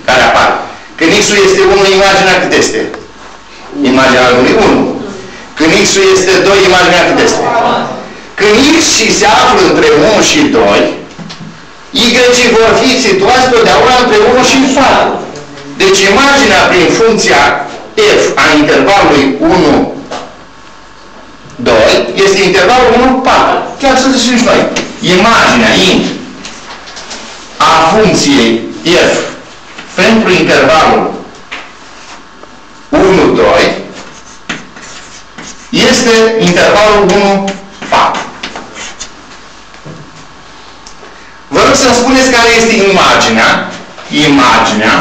care apare. Când X-ul este unu, imaginea cât este? Imaginea lui unu. Când x-ul este doi, imaginea cât este? Când x și se află între unu și doi, y-ii vor fi situați totdeauna între unu și patru. Deci imaginea prin funcția f a intervalului unu, doi, este intervalul unu, patru. Chiar să zicem și noi. Imaginea int a funcției f pentru intervalul unu, doi, este intervalul unu, patru. Vă rog să-mi spuneți care este imaginea, imaginea,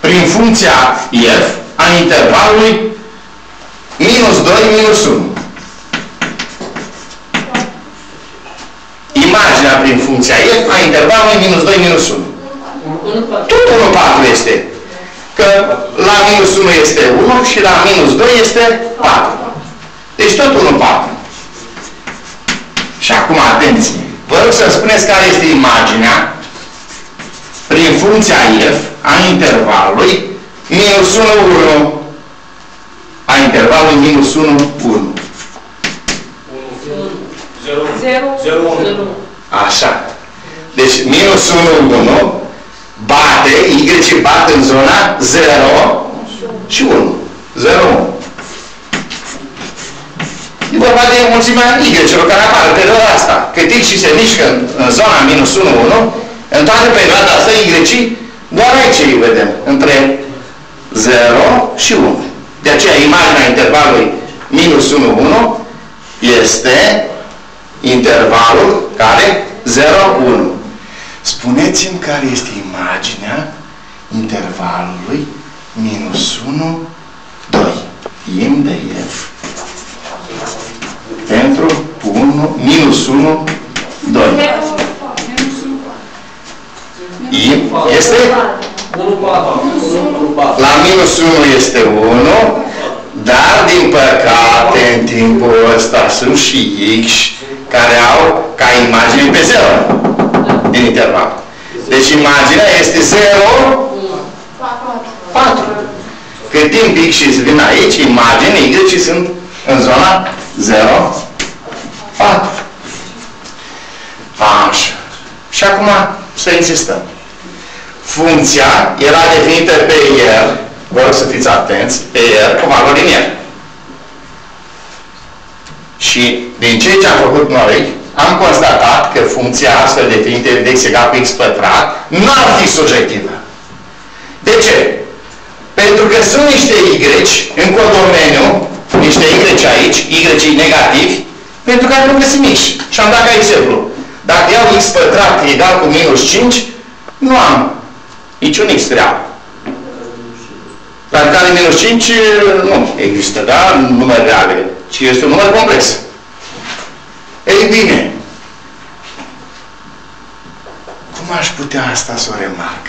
prin funcția f, a intervalului minus doi, minus unu. Imaginea prin funcția f a intervalului minus doi, minus unu. Tot unu, patru este. Că la minus unu este unu și la minus doi este patru. Deci tot unu, patru. Și acum, atenție! Vă rog să-mi spuneți care este imaginea prin funcția f a intervalului minus unu, unu. A intervalului minus unu, unu. zero, zero, zero, unu. Așa. Deci minus unu, unu bate, y bate în zona zero și unu. zero, unu. E vorba de mulțimea y-celor care apar în perioada asta. Cât x se mișcă în, în zona minus unu, unu, în toată perioada asta y-ii, doar aici îi vedem. Între zero și unu. De aceea imaginea intervalului minus unu, unu este intervalul care zero, unu. Spuneți-mi care este imaginea intervalului minus unu, doi. Im de f pentru unu, minus unu, doi. I este? La minus unu este unu, dar din păcate în timpul ăsta sunt și x care au ca imagine pe zero din interval. Deci imaginea este zero, patru. Cât timp x vin aici, imagine y sunt în zona zero, patru. Așa. Și acum să insistăm. Funcția era definită pe R, vă rog să fiți atenți, pe R cu valori liniere. Și din ceea ce am făcut noi, am constatat că funcția astfel definită de x egal cu x pătrat nu ar fi surjectivă. De ce? Pentru că sunt niște y în codomeniu, niște y aici, y negativi, pentru care nu găsim x. Și am dat ca exemplu. Dacă iau x pătrat egal cu minus cinci, nu am niciun x real. Radicale minus cinci nu există, da? Numere reale, ci este un număr complex. Ei bine, cum aș putea asta să o remarc?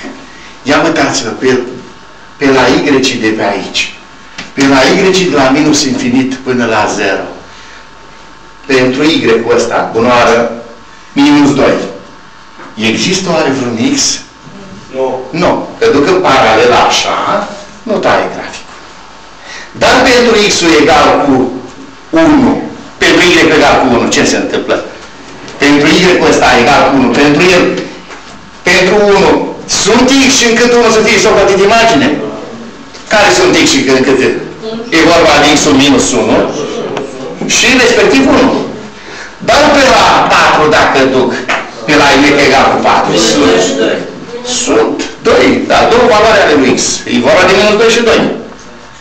Ia uitați-vă, pe, pe la y de pe aici, pe la y de la minus infinit până la zero, pentru y-ul ăsta, bunoară, minus doi, există oare vreun x? Nu. Nu. Că duc în paralel așa, nu taie graficul. Dar pentru x-ul egal cu unu, pentru y egal cu unu, ce se întâmplă? Pentru y-ul ăsta egal cu unu, pentru el, pentru unu, sunt X și încât unul să fie socotit imagine? Care sunt X și încât? E vorba de X-ul minus unu și respectiv unu. Dar pe la patru, dacă duc, pe la Y egal cu patru, sunt, sunt doi, dar două valoare ale lui X. E vorba de minus doi și doi.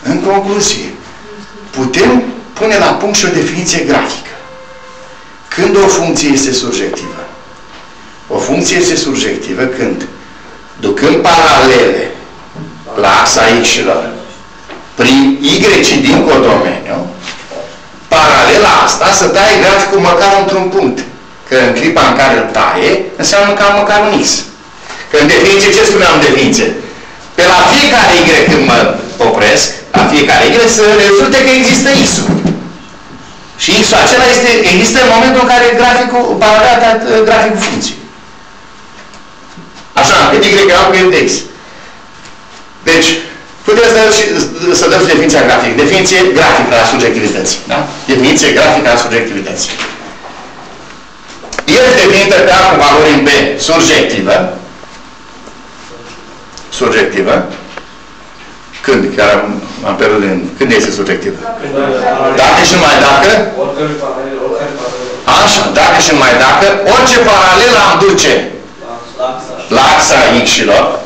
În concluzie, putem pune la punct și o definiție grafică. Când o funcție este surjectivă? O funcție este surjectivă când ducând paralele la axa x-ilor prin y din codomeniu, paralela asta să taie graficul măcar într-un punct. Că în clipa în care îl taie, înseamnă că am măcar un x. Că în definiție, ce spuneam în definiție? Pe la fiecare y când mă opresc, la fiecare y să rezulte că există x-ul. Și x-ul acela este, există în momentul în care graficul, paralela dat graficul funcției. Așa, cât y egal cu de x. Deci, puteți dă și, să dăm definiția grafică. Definiție grafică a surjectivității. Da? Definiție grafică a surjectivității. El definită pe A cu valori în B surjectivă. Surjectivă. Când? Chiar am pierdut din... Când este surjectivă? Dacă și numai dacă... Așa, dacă și numai dacă orice paralel am duce la axa x-ilor,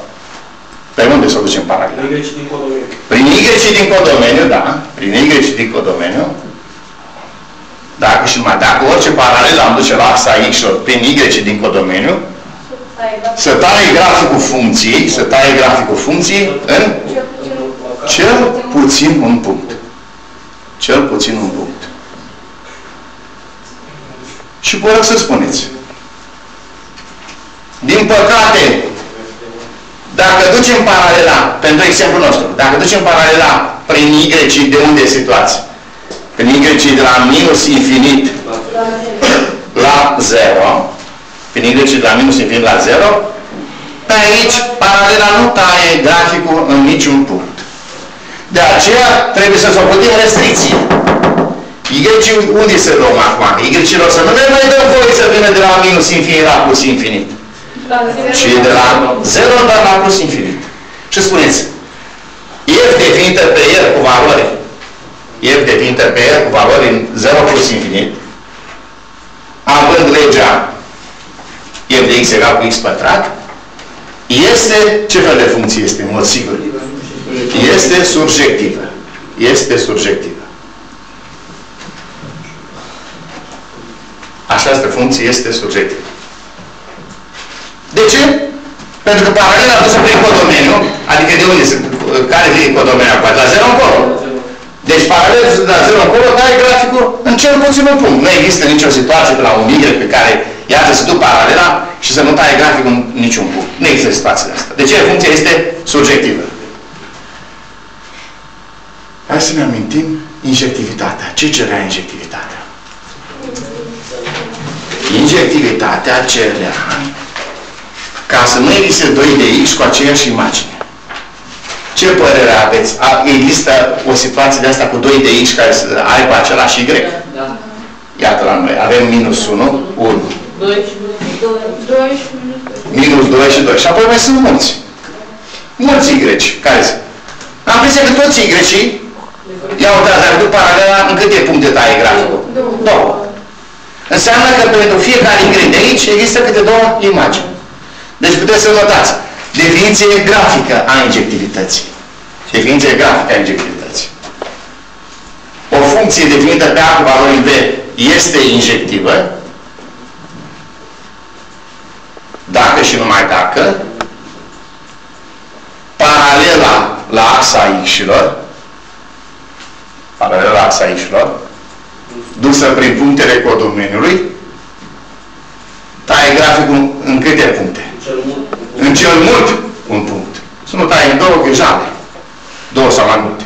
pe unde să o ducem paralel? Prin y din codomeniu, da. Prin y din codomeniu. Dacă și numai dacă orice paralel am duce la axa x-ilor prin y din codomeniu, să taie graficul funcției, să taie graficul funcției în cel puțin un punct. Cel puțin un punct. Și vă rog să spuneți. Din păcate, dacă ducem paralela, pentru exemplul nostru, dacă ducem paralela prin Y, de unde e situația? Prin Y de la minus infinit la zero. Prin Y de la minus infinit la zero. Pe aici, paralela nu taie graficul în niciun punct. De aceea, trebuie să socotim restricție. Y-ul unde se luăm acum? Y-ul să nu ne mai dăm voie să vină de la minus infinit la plus infinit. Și de la zero, dar la plus infinit. Și spuneți, F definită pe R cu valori, F definită pe R cu valori în zero plus infinit, având legea F de X egal cu X pătrat, este, ce fel de funcție este, în mod sigur? Este surjectivă. Este surjectivă. Această funcție este surjectivă. De ce? Pentru că paralela adusă prin codomeniu, adică de unde sunt, care vine codomeniu? De la zero încolo. Deci paralela de la zero încolo, care e graficul? În cel puțin un punct. Nu există nicio situație de la un Y pe care, iată, se duc paralela și să nu taie graficul în niciun punct. Nu există situația asta. Deci funcția este surjectivă. Hai să ne amintim injectivitatea. Ce cerea injectivitatea? Injectivitatea cerea ca să nu existe doi de X cu aceeași imagine. Ce părere aveți? A, există o situație de asta cu doi de X care are cu același Y? Da. Iată la noi. Avem minus unu, unu. doi și doi. Minus doi și doi. Și apoi mai sunt mulți. Mulți Y. Care sunt? Am impresia că toți Y-ii iau, dar după aia, în câte puncte taie graficul? două. Înseamnă că pentru fiecare Y de aici există câte două imagini. Deci puteți să notați. Definiție grafică a injectivității. Definiție grafică a injectivității. O funcție definită pe A cu valorii B este injectivă dacă și numai dacă paralela la axa x-ilor paralela la axa x-ilor dusă prin punctele codomeniului taie graficul în câte puncte? În cel mult un punct. Să nu taie în două grijale. Două sau mai multe.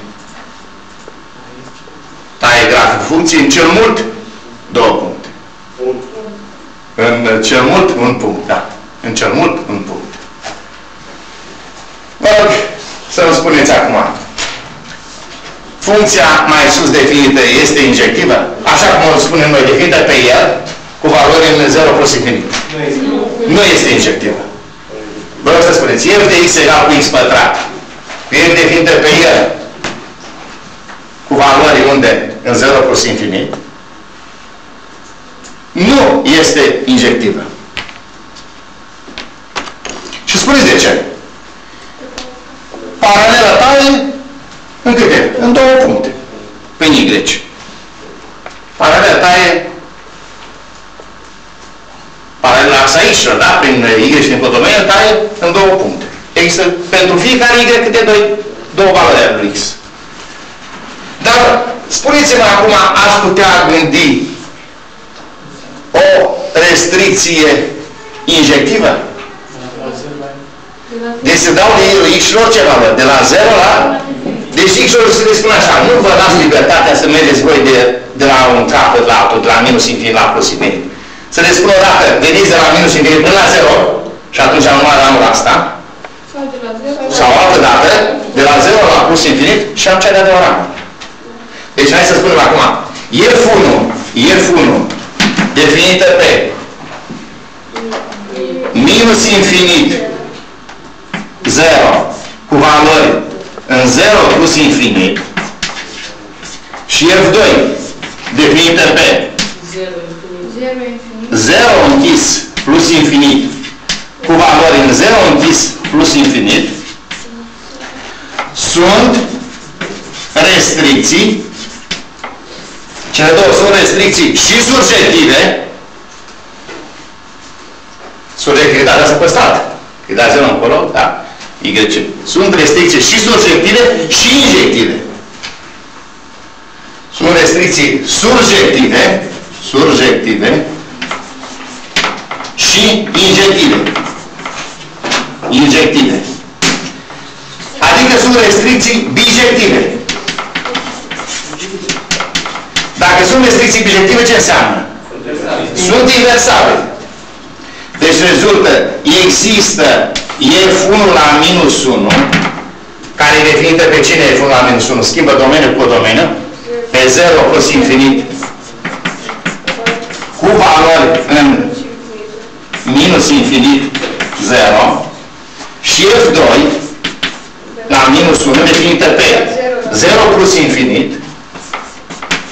Taie graficul funcției în cel mult două puncte. În cel mult un punct. Da. În cel mult un punct. Vă rog să-mi spuneți acum. Funcția mai sus definită este injectivă? Așa cum o spunem noi, definită pe el cu valorile zero plus infinit. Nu este injectivă. Vă rog să spuneți. F de x egal cu x pătrat. F definită pe el cu valori unde? În zero plus infinit. Nu este injectivă. Și spuneți de ce. Paralela taie în câte? În două puncte. În Y. Paralela taie paralela axa Y, da? Prin Y și din codomenul taie în două puncte. Există pentru fiecare Y câte doi, două valori ale lui X. Dar spuneți-mă acum, aș putea gândi o restricție injectivă? Deci se dau de ei X-lor ce valori? De la zero la... Deci X-lor se le spune așa, nu vă dați libertatea să mergeți voi de, de la un capăt la altul, de la minus infinit la plus infinit. Să le spun o dată, veniți de la minus infinit până la zero și atunci am luat anul asta. Sau altă dată, de la zero la plus infinit și am cea de-a doua ramă. Deci hai să spunem acum, F unu, F unu, definită pe minus infinit zero cu valori în zero plus infinit și F doi, definită pe zero închis plus infinit cu valori în zero închis plus infinit sunt restricții. Cele două sunt restricții și surjective. Surjectivitatea s-a păstrat. Că dați zero încolo, da. Y. Sunt restricții și surjective și injective. Sunt restricții surjective, surjective și injective. Injective. Adică sunt restricții bijective. Dacă sunt restricții bijective, ce înseamnă? Sunt inversabile. Deci rezultă, există F unu la minus unu, care e definită pe cine e F unu la minus unu? Schimbă domeniul cu domeniu, pe zero plus infinit, cu valori în minus infinit zero, și F doi la minus unu definită pe zero plus infinit,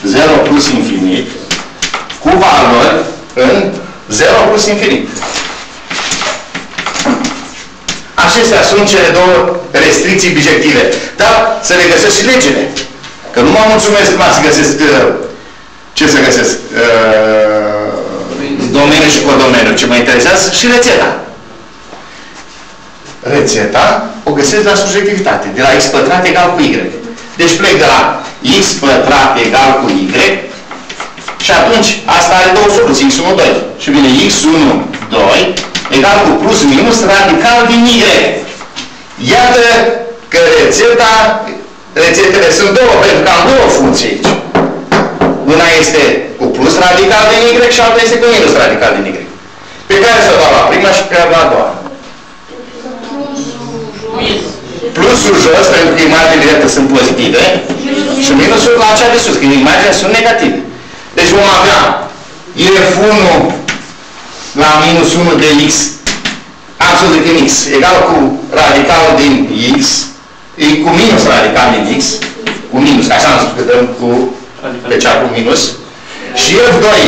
zero plus infinit, cu valori în zero plus infinit. Acestea sunt cele două restricții bijective. Dar să le găsesc și legile. Că nu mă mulțumesc numai să găsesc ce să găsesc domeniul și codomeniul, ce mă interesează și rețeta. Rețeta o găsesc la surjectivitate. De la x pătrat egal cu y. Deci plec de la x pătrat egal cu y și atunci asta are două soluții, x unu, doi. Și vine x unu, doi egal cu plus minus radical din y. Iată că rețeta, rețetele sunt două, pentru că am două funcții aici. Una este cu plus radical din y și alta este cu minus radical din y. Pe care să o dau la prima și pe care la a doua. Plusul jos, pentru că imaginile directe sunt pozitive, și minusul la cea de sus, că imaginile sunt negative. Deci vom avea F unu la minus unu de x, absolut din x, egal cu radicalul din x, cu minus radical din x, cu minus, așa am spus că dăm cu, pe cea cu minus, și F doi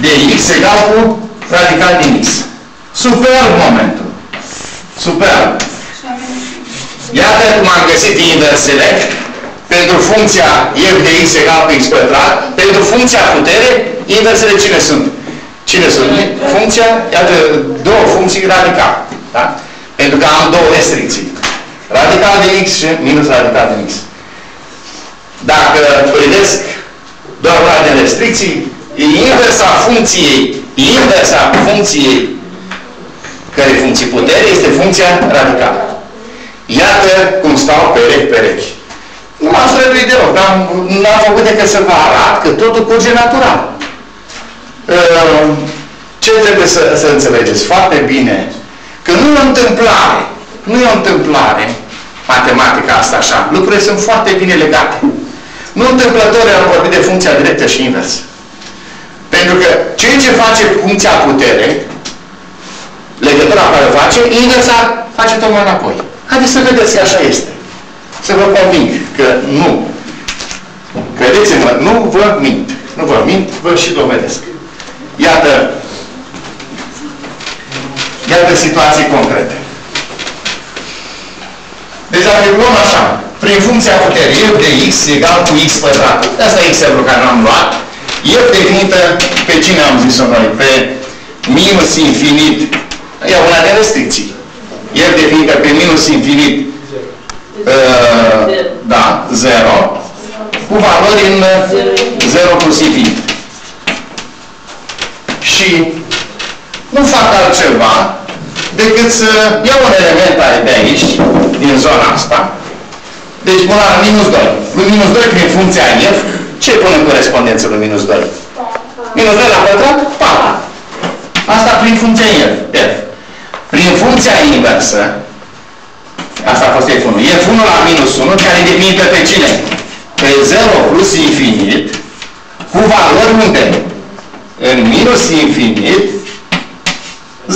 de X egal cu radical din X. Superb momentul. Superb. Iată cum am găsit inversele pentru funcția F de X egal cu X pătrat, pentru funcția putere, inversele cine sunt? Cine sunt? Funcția, iată, două funcții radicale. Da? Pentru că am două restricții. Radical din X și minus radical din X. Dacă privesc doar una din restricții, inversa funcției, inversa funcției care e funcție putere, este funcția radicală. Iată cum stau perechi, perechi. Nu m-am străduit deloc, n-am făcut decât să vă arăt că totul curge natural. Ce trebuie să, să înțelegeți foarte bine? Că nu e o întâmplare. Nu e o întâmplare matematica asta așa. Lucrurile sunt foarte bine legate. Nu întâmplător am vorbit de funcția directă și invers. Pentru că ceea ce face funcția putere, legătura care o face, inversa face tocmai înapoi. Haideți să vedeți că așa este. Să vă conving că nu. Credeți-mă, nu vă mint. Nu vă mint, vă și dovedesc. Iată Iată situații concrete. Deci dacă luăm așa, prin funcția puterii F de X egal cu X pătrat. Asta e X-ul care l-am luat. F definită pe cine am zis-o noi? Pe minus infinit. E una de restricții. F definită pe minus infinit uh, da, zero cu valori în zero plus infinit. Și nu fac altceva decât să iau un element de aici, din zona asta. Deci până la minus doi. Lui minus doi prin funcția F, ce pune în corespondență lui minus doi? Minus doi la pătrat? patru. Asta prin funcția F. F. Prin funcția inversă, asta a fost F unu. F unu la minus unu, care e definită pe cine? Pe zero plus infinit, cu valori unde? În minus infinit,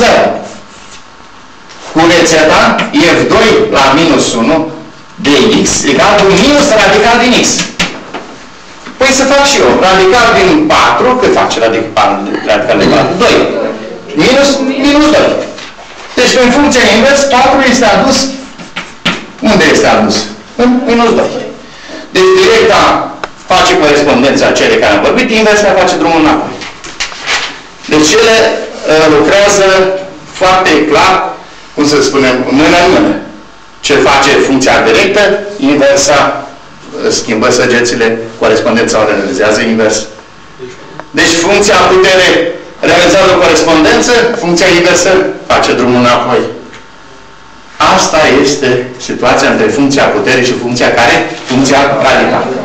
zero. Cu rețeta F doi la minus unu de X egal cu minus radical din X. Păi să fac și eu. Radical din patru, cât face radical, radical din patru? doi. Minus, minus doi. Deci în funcție invers, patru este adus. Unde este adus? În minus doi. Deci directa face corespondența cele care am vorbit, inversa face drumul înapoi. Deci ele lucrează foarte clar, cum să spunem, mână în mână. Ce face funcția directă, inversa schimbă săgețile, corespondența o realizează invers. Deci funcția putere realizează o corespondență, funcția inversă face drumul înapoi. Asta este situația între funcția putere și funcția care? Funcția radicală.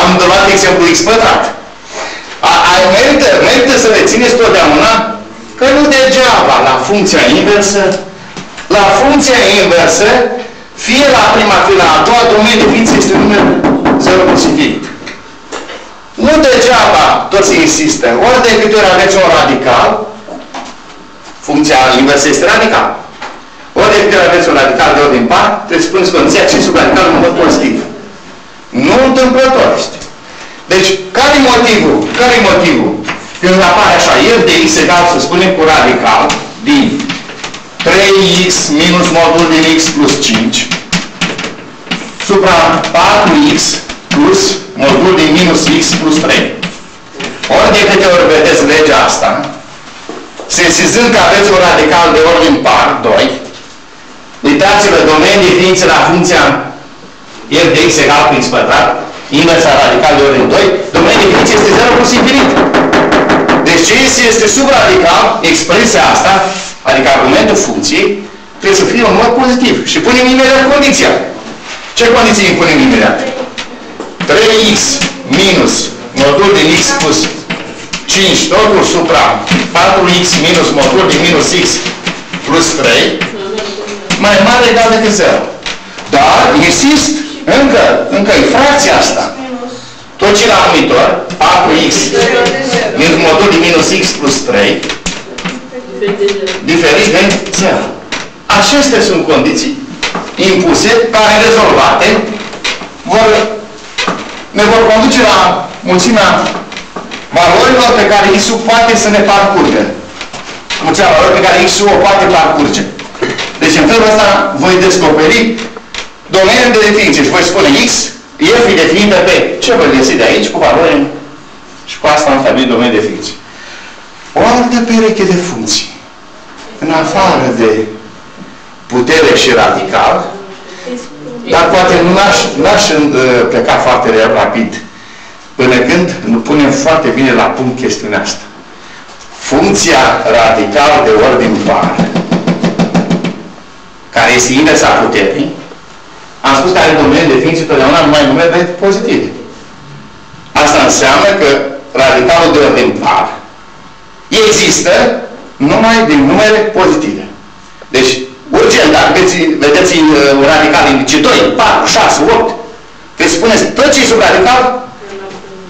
Am luat exemplu X pătrat. Merită, merită să rețineți totdeauna că nu degeaba la funcția inversă, la funcția inversă, fie la prima, fie la a doua, domeniul de ființă este numărul zero plus infinit. Nu degeaba toți insistă. Ori de câte ori aveți un radical, funcția inversă este radical. Ori de câte ori aveți un radical de ori din patru, trebuie să spuneți condiția cinci sub radical în mod pozitiv. Nu întâmplător este. Deci, care-i motivul? Care-i motivul? Când apare așa, F de X egal, să spunem, cu radical din trei X minus modul din X plus cinci supra patru X plus modul din minus X plus trei. Ori de câte ori vedeți legea asta, sesizând că aveți un radical de ori din par, doi, uitați-vă, domeniul de ființă la funcția F de X egal cu X pătrat, inversa radical de ori în doi, domeniul de ființă este zero plus infinit. Deci ce este subradical, expresia asta, adică argumentul funcției, trebuie să fie un mod pozitiv. Și punem imediat condiția. Ce condiții îi punem imediat? trei X minus modul din X plus cinci, totul supra patru X minus modul din minus X plus trei, mai mare egal decât zero. Dar, insist, încă, încă e fracția asta. Tot ce la numitor, patru X minus modul din minus X plus trei diferit de zero. Acestea sunt condiții impuse, care rezolvate vor, ne vor conduce la mulțimea valorilor pe care X-ul poate să ne parcurgă. Mulțimea valorilor pe care X-ul o poate parcurge. Deci, în felul ăsta, voi descoperi domeniul de definiție și voi spune X, el fi definită pe ce voi găsi de aici, cu valori și cu asta am stabilit domeniul de definiție. O altă pereche de funcții, în afară de putere și radical, dar poate nu n-aș pleca foarte rapid, până când nu punem foarte bine la punct chestiunea asta. Funcția radicală de ordin par, care este inversa puterii, am spus că are domeniul de definiție totdeauna numai numere pozitive. Asta înseamnă că radicalul de ordin par există numai din numere pozitive. Deci, urgent, dacă veți, vedeți un radical indice doi, patru, șase, opt, veți spuneți tot ce e sub radical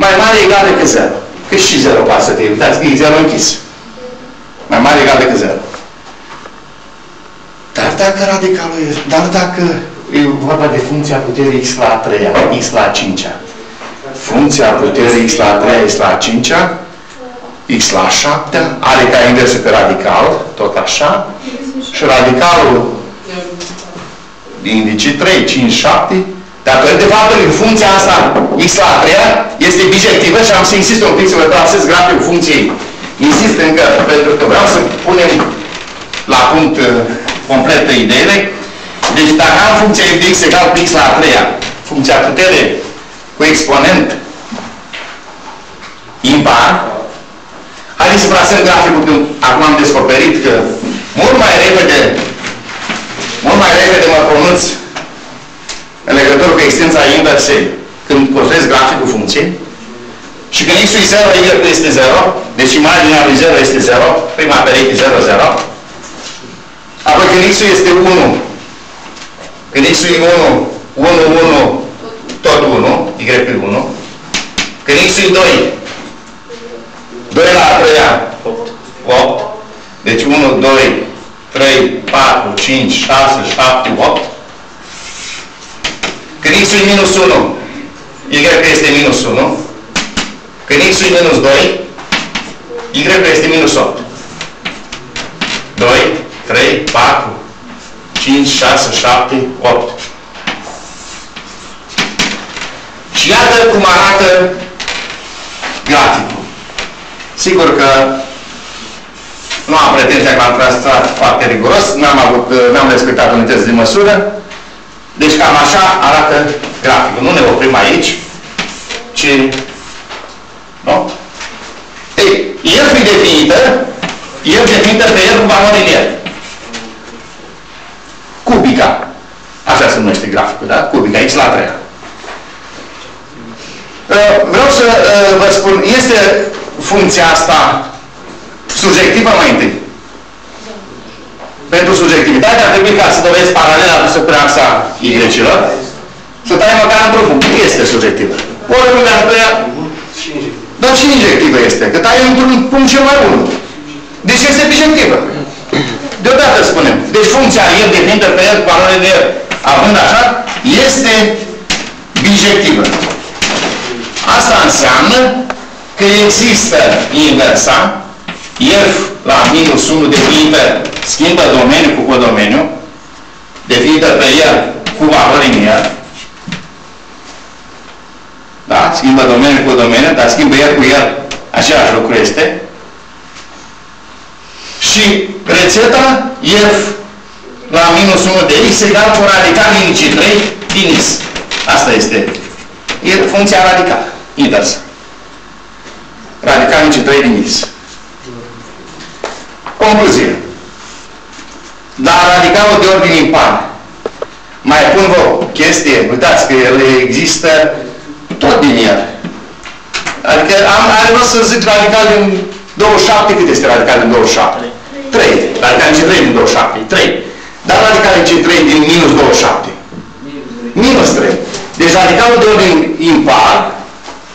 mai mare egal decât zero. Că și zero poate să te evitați, e zero închis. Mai mare egal decât zero. Dar dacă radicalul e... Dar dacă e vorba de funcția puterii x la a treia, x la a cincea. Funcția puterii x la a treia, x la a cincea, x la a șaptea, are ca inversă pe radical, tot așa, și radicalul din indicii trei, cinci, șapte, dar de faptul că funcția asta, x la a treia, este bijectivă și am să insist un pic să vă trasez graficul funcției. Insist încă, pentru că vreau să punem la punct uh, completă ideile. Deci dacă am funcția f de x egal cu x la a treia, funcția putere cu exponent impar, haideți să trasez graficul, când acum am descoperit că mult mai repede, mult mai repede mă pronunț în legătură cu extința inversei când construiesc graficul funcției și când x-ul e zero, y este zero, deci imaginea lui zero este zero, prima pereche zero, zero. Apoi când x-ul este unu, când x-ul e unu, unu, unu, tot unu, y e unu, când x-ul e doi, doi la a treia, opt, deci unu, doi, trei, patru, cinci, șase, șapte, opt. Când x-ul e minus unu, y este minus unu. Când x-ul e minus doi, y este minus opt. doi, trei, patru, cinci, șase, șapte, opt. Și iată cum arată graficul. Sigur că nu am pretenția că am trasat foarte riguros, n-am respectat unități de măsură. Deci cam așa arată graficul. Nu ne oprim aici, ci... Nu? Ei, el fi definită, el definită pe el cu valoare în el. Cubica. Așa se numește graficul, da? Cubica, x la treia. Vreau să vă spun, este funcția asta subjectivă mai întâi. Pentru subjectivitate ar trebui ca să dovezi paralela dusă prin axa Y-ilor, să tai măcar într-o funcție. Este subjectivă. Ori lumea a treia, dar și injectivă este. Că tai într-un punct cel mai bun. Deci este bijectivă. Deodată spunem. Deci funcția el definită pe el, valoarea de el, având așa, este bijectivă. Asta înseamnă că există inversa, F la minus unu definită, schimbă domeniu cu codomeniu, definită pe el cu valori în el. Da? Schimbă domeniu cu domeniu, dar schimbă el cu el. Același lucru este. Și rețeta F la minus unu de x egal cu radical indicii trei din x. Asta este. E funcția radicală. Inversă. Radical indicii trei din x. Concluzie. Dar radicalul de ordine impar. Mai pun vă o chestie. Uitați că el există tot din el. Adică am, are rost să zic radical din douăzeci și șapte. Cât este radical din douăzeci și șapte? trei. Radical din trei din douăzeci și șapte. trei. Dar radical din trei din minus douăzeci și șapte? Minus trei. Deci radicalul de ordine impar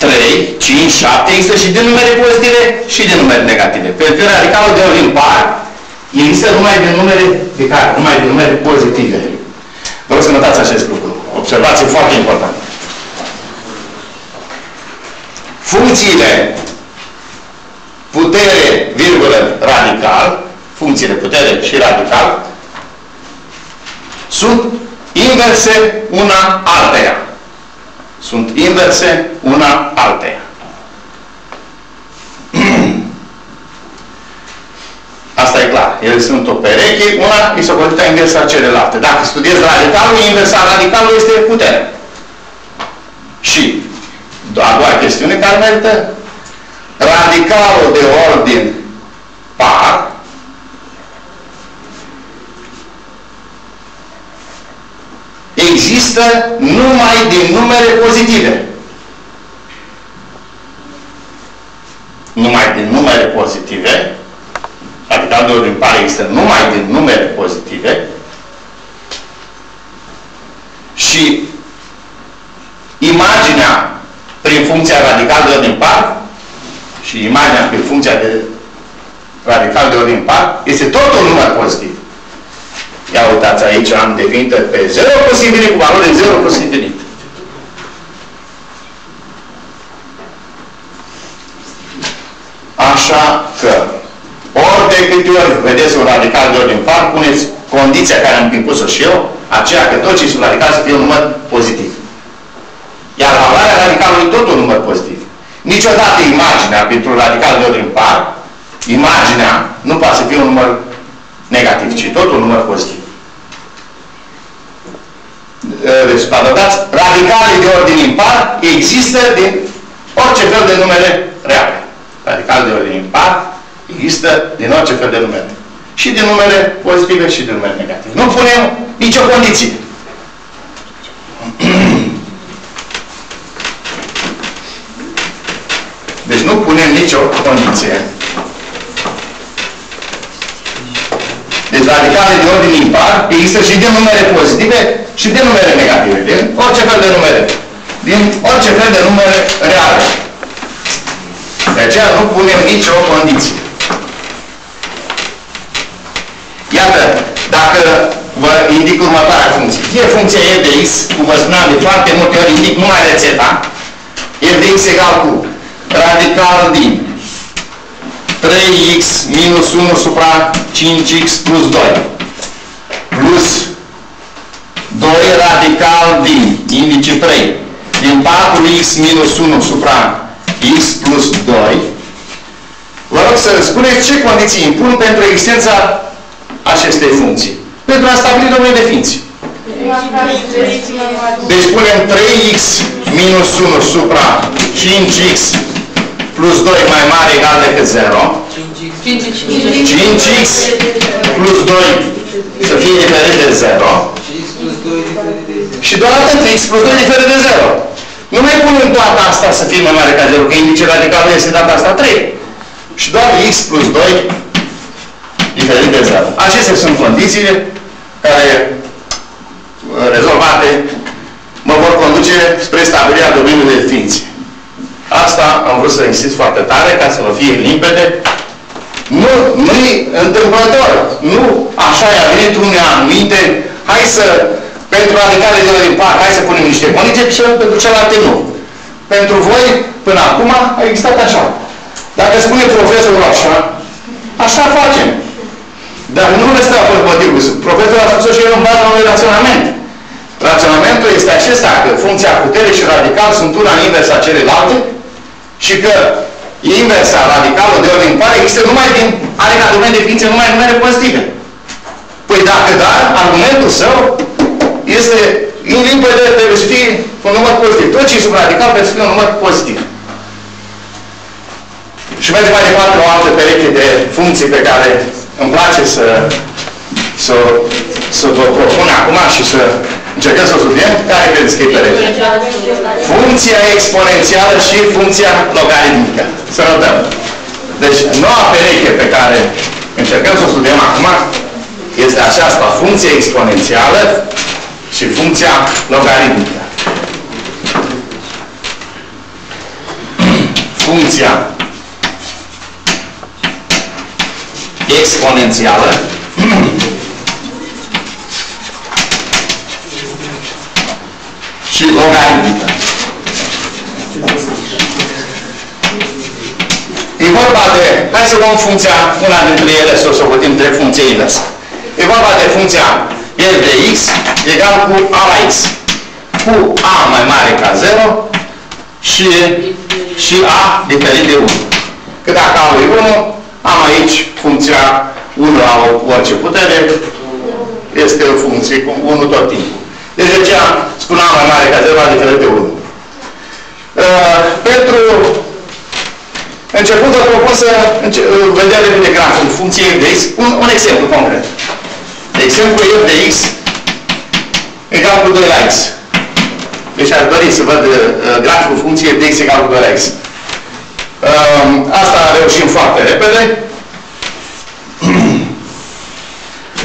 trei, cinci, șapte, există și din numere pozitive și din numere negative. Pentru că radicalul de ordin par există numai din numere de care, numai din numere pozitive. Vă rog să notați acest lucru. Observație foarte importantă. funcțiile putere, virgulă, radical, funcțiile putere și radical, sunt inverse una alteia. Sunt inverse una alteia. Asta e clar. Ele sunt o pereche, una e socodită inversa celelalte. Dacă studiezi radicalul, inversa radicalului este putere. Și a doua chestiune care merită, radicalul de ordin par există numai din numere pozitive. Numai din numere pozitive, radical de ordin par există numai din numere pozitive și imaginea prin funcția radicală de ordin par și imaginea prin funcția de radical de ordin par este tot un număr pozitiv. Ia uitați, aici am definit pe zero plus infinit cu valori de zero plus infinit. Așa că ori de câte ori vedeți un radical de ordin par, puneți condiția care am impus-o și eu, aceea că tot ce sunt radical să fie un număr pozitiv. Iar valoarea radicalului tot un număr pozitiv. Niciodată imaginea printr-un radical de ordin par, imaginea nu poate să fie un număr negativ, ci tot un număr pozitiv. Rezultat, dați, radicalii de ordin impar există din orice fel de numere reale. Radicalii de ordin impar există din orice fel de numere. Și din numere pozitive și din numere negative. Nu punem nicio condiție. Deci nu punem nicio condiție. Deci radicale de ordin impar există și din numere pozitive și din numere negative. Din orice fel de numere. Din orice fel de numere reale. De aceea nu punem nicio condiție. Iată, dacă vă indic următoarea funcție. Fie funcția e de x, cum vă spuneam de foarte multe ori, indic numai rețeta. E de x egal cu radical din trei x minus unu supra cinci x plus doi plus doi radical din indice trei din patru x minus unu supra x plus doi. Vă rog să răspundeți ce condiții impun pentru existența acestei funcții. Pentru a stabili domeniul de ființe. Deci punem trei x minus unu supra cinci x plus doi mai mare egal decât zero. cinci x plus doi să fie diferit de zero. Și doar atât, x plus doi diferit de zero. Nu mai punem toată asta să fie mai mare ca zero, că indice radical este data asta trei. Și doar x plus doi diferit de zero. Acestea sunt condițiile care, rezolvate, mă vor conduce spre stabilirea domeniului de ființe. Asta am vrut să insist foarte tare, ca să vă fie limpede. Nu, nu-i întâmplător. Nu așa i-a venit unii anumite. Hai să, pentru radicale de ordin par, hai să punem niște condiții și pentru celelalte nu. Pentru voi, până acum, a existat așa. Dacă spune profesorul așa, așa facem. Dar nu este fără motiv. Profesorul a spus-o și el în baza unui raționament. Raționamentul este acesta, că funcția putere și radical sunt una inversa celelalte și că inversa radicală de ordin par există numai din, are ca domeniu de ființe numai numere pozitive. Păi dacă da, argumentul său este în limpede, trebuie să fie un număr pozitiv. Tot ce e subradical trebuie să fie un număr pozitiv. Și mergem mai departe o altă pereche de funcții pe care îmi place să să, să vă propun acum și să încercăm să o studiem. Care credeți că e pereche? Funcția exponențială și funcția logaritmică. Să notăm. Deci, noua pereche pe care încercăm să o studiem acum este aceasta. Funcția exponențială și funcția logaritmică. Funcția exponențială și logaritmică. vorba de, hai să luăm funcția, una dintre ele, să o socotim drept funcție inversă. E vorba de funcția f de x egal cu a la x. Cu a mai mare ca zero și, și a diferit de unu. Că dacă a lui unu, am aici funcția unu la orice putere, este o funcție cu unu tot timpul. Deci aceea spun a mai mare ca zero la diferit de unu. Uh, pentru început, vă propun să înce vedem repede graful funcției f de x. Un, un exemplu concret. De exemplu, f de x egal cu doi la x. Deci aș dori să văd uh, graful funcției f de x egal cu doi la x. Uh, asta reușim foarte repede.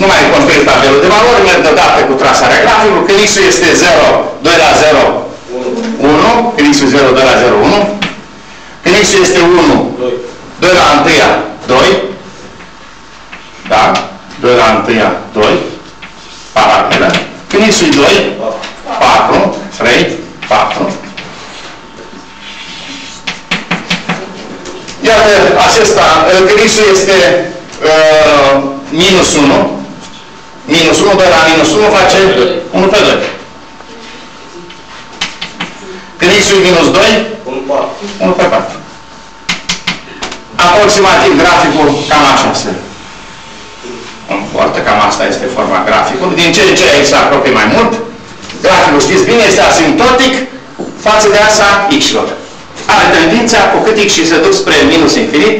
Nu mai construim tabelul de valori, merg deodată cu trasarea graficului. Când x-ul este zero, doi la zero, unu. Când x-ul zero, doi la zero, unu. Când x-ul este unu, doi, doi la unu, doi. Da? doi la unu, doi. Paralela. Când x-ul e doi, patru, trei, patru. Iată, acesta, când x-ul este uh, minus unu, minus unu, doi la minus unu face unu pe doi. Când x-ul e minus doi, unu pe patru. Aproximativ graficul cam așa se comportă, cam asta este forma graficului. Din ce în ce se apropie mai mult, graficul, știți bine, este asimptotic față de asa x-lor. Are tendința, cu cât x se duc spre minus infinit,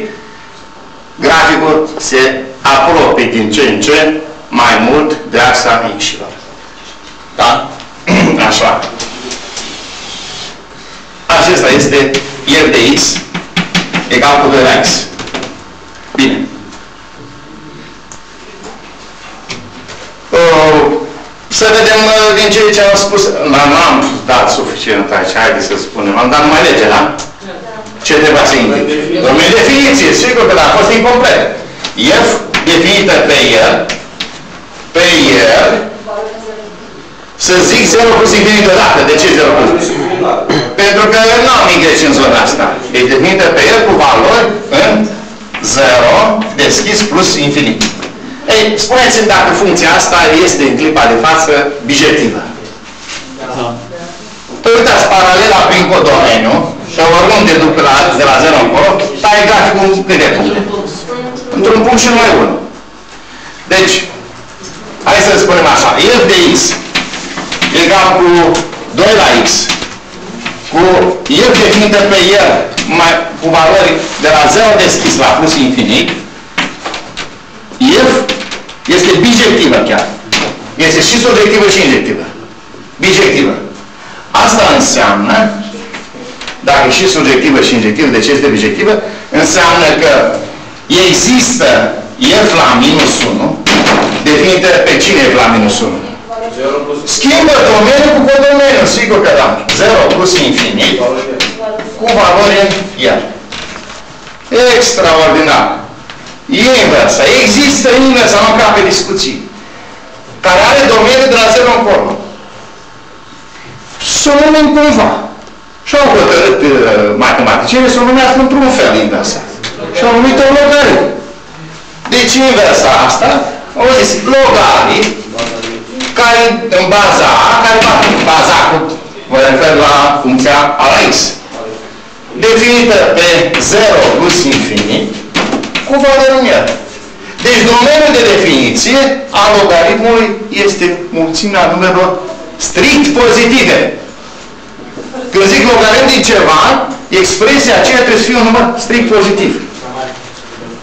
graficul se apropie din ce în ce mai mult de asa x-lor. Da? Așa. Acesta este f de x egal cu doi la x. Bine. Uh, să vedem uh, din ce ce am spus. Dar nu am dat suficient aici. Haideți să spunem. Am dat numai legea, da? Ce trebuie să indic? Domnul definiție. Sigur că da, a fost incomplet. F definită pe el. Pe el. Să zic zero plus infinit odată. De ce zero plus infinit? Pentru că eu nu am ingreci în zona asta. E definită pe el cu valori în zero, deschis, plus infinit. Ei, spuneți-mi dacă funcția asta este în clipa de față bijetivă. Da. Uitați paralela prin codomeniu, că oriunde duc la, de la zero încolo, taie graficul cât de puncte? Într-un punct și numai unul. Deci, hai să spunem așa. F de x egal cu doi la x. Cu f definită pe el mai, cu valori de la zero deschis la plus infinit, f este bijectivă chiar. Este și subiectivă și injectivă. Bijectivă. Asta înseamnă, dacă și subiectivă și injectivă, de ce este bijectivă? Înseamnă că există f la minus unu, definită pe cine f la minus unu? Schimbă domeniul cu codomeniul, sigur că da. zero plus infinit cu valori în el. Extraordinar. Inversa. Există inversa, nu ca pe discuții. Care are domeniul de la zero încolo. Să o numim cumva. Și-au hotărât uh, matematicienii să o numească într-un fel inversa. Și-au numit o logaritm. Deci inversa asta, au zis logaritm care în baza A, care bate în baza cu, mă refer la funcția a la x. Definită pe zero plus infinit, cu valori în el. Deci domeniul de definiție a logaritmului este mulțimea numerelor strict pozitive. Când zic logaritm din ceva, expresia aceea trebuie să fie un număr strict pozitiv.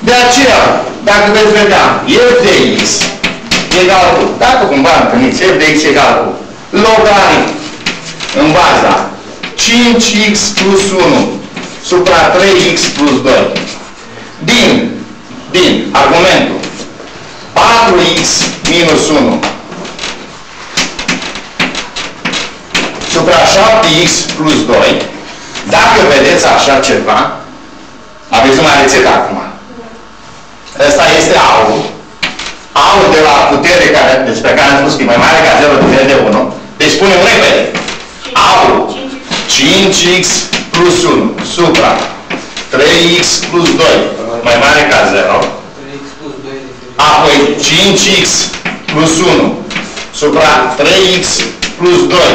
De aceea, dacă veți vedea f de x egal cu, dacă cumva întâlniți f de x egal cu logaritm în baza cinci x plus unu supra trei x plus doi din, din argumentul patru x minus unu supra șapte x plus doi, dacă vedeți așa ceva, aveți numai rețetă acum. Ăsta este aurul. Aurul de la putere care, despre care am spus că e mai mare ca zero diferit de unu. Deci spunem repede. Aurul cinci x plus unu supra trei x plus doi mai mare ca zero. Apoi cinci x plus unu supra trei x plus doi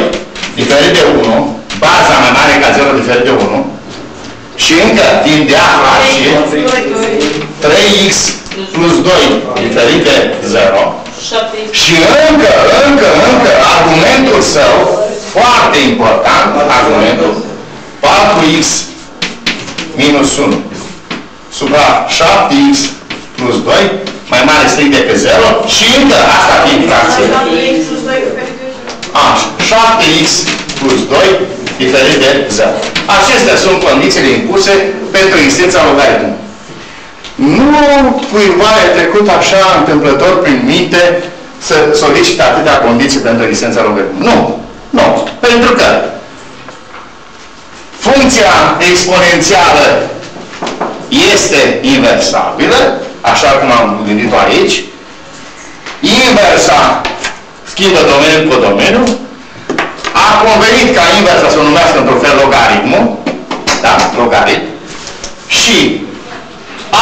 diferit de unu, baza mai mare ca zero diferit de unu, și încă timp de a fracție trei x plus doi diferit de zero. Și încă, încă, încă argumentul său foarte important, argumentul patru x minus unu supra șapte x plus doi mai mare strict de pe zero și încă asta fiind fracție. Așa, șapte x plus doi diferit de zero. Acestea sunt condițiile impuse pentru existența logaritmului. Nu cuiva e trecut așa întâmplător prin minte să solicite atâtea condiții pentru existența logaritmului. Nu. Nu. Pentru că funcția exponențială este inversabilă, așa cum am gândit-o aici. Inversa schimbă domeniul cu domeniul. A convenit ca inversa să o numească într-un fel logaritmul. Da? Logaritm. Și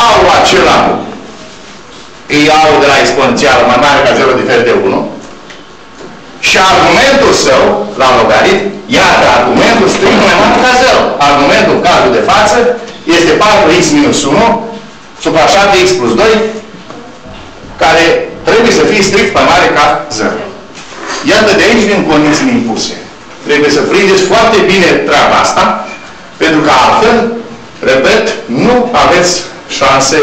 au acela îi au de la exponențială mai mare ca zero diferit de unu. Și argumentul său la logaritm, iată, argumentul strict mai mare ca zero. Argumentul, în cazul de față, este patru x minus unu supra șapte x plus doi, care trebuie să fie strict mai mare ca zero. Iată, de aici vin condițiile impuse. Trebuie să prindeți foarte bine treaba asta, pentru că altfel, repet, nu aveți șanse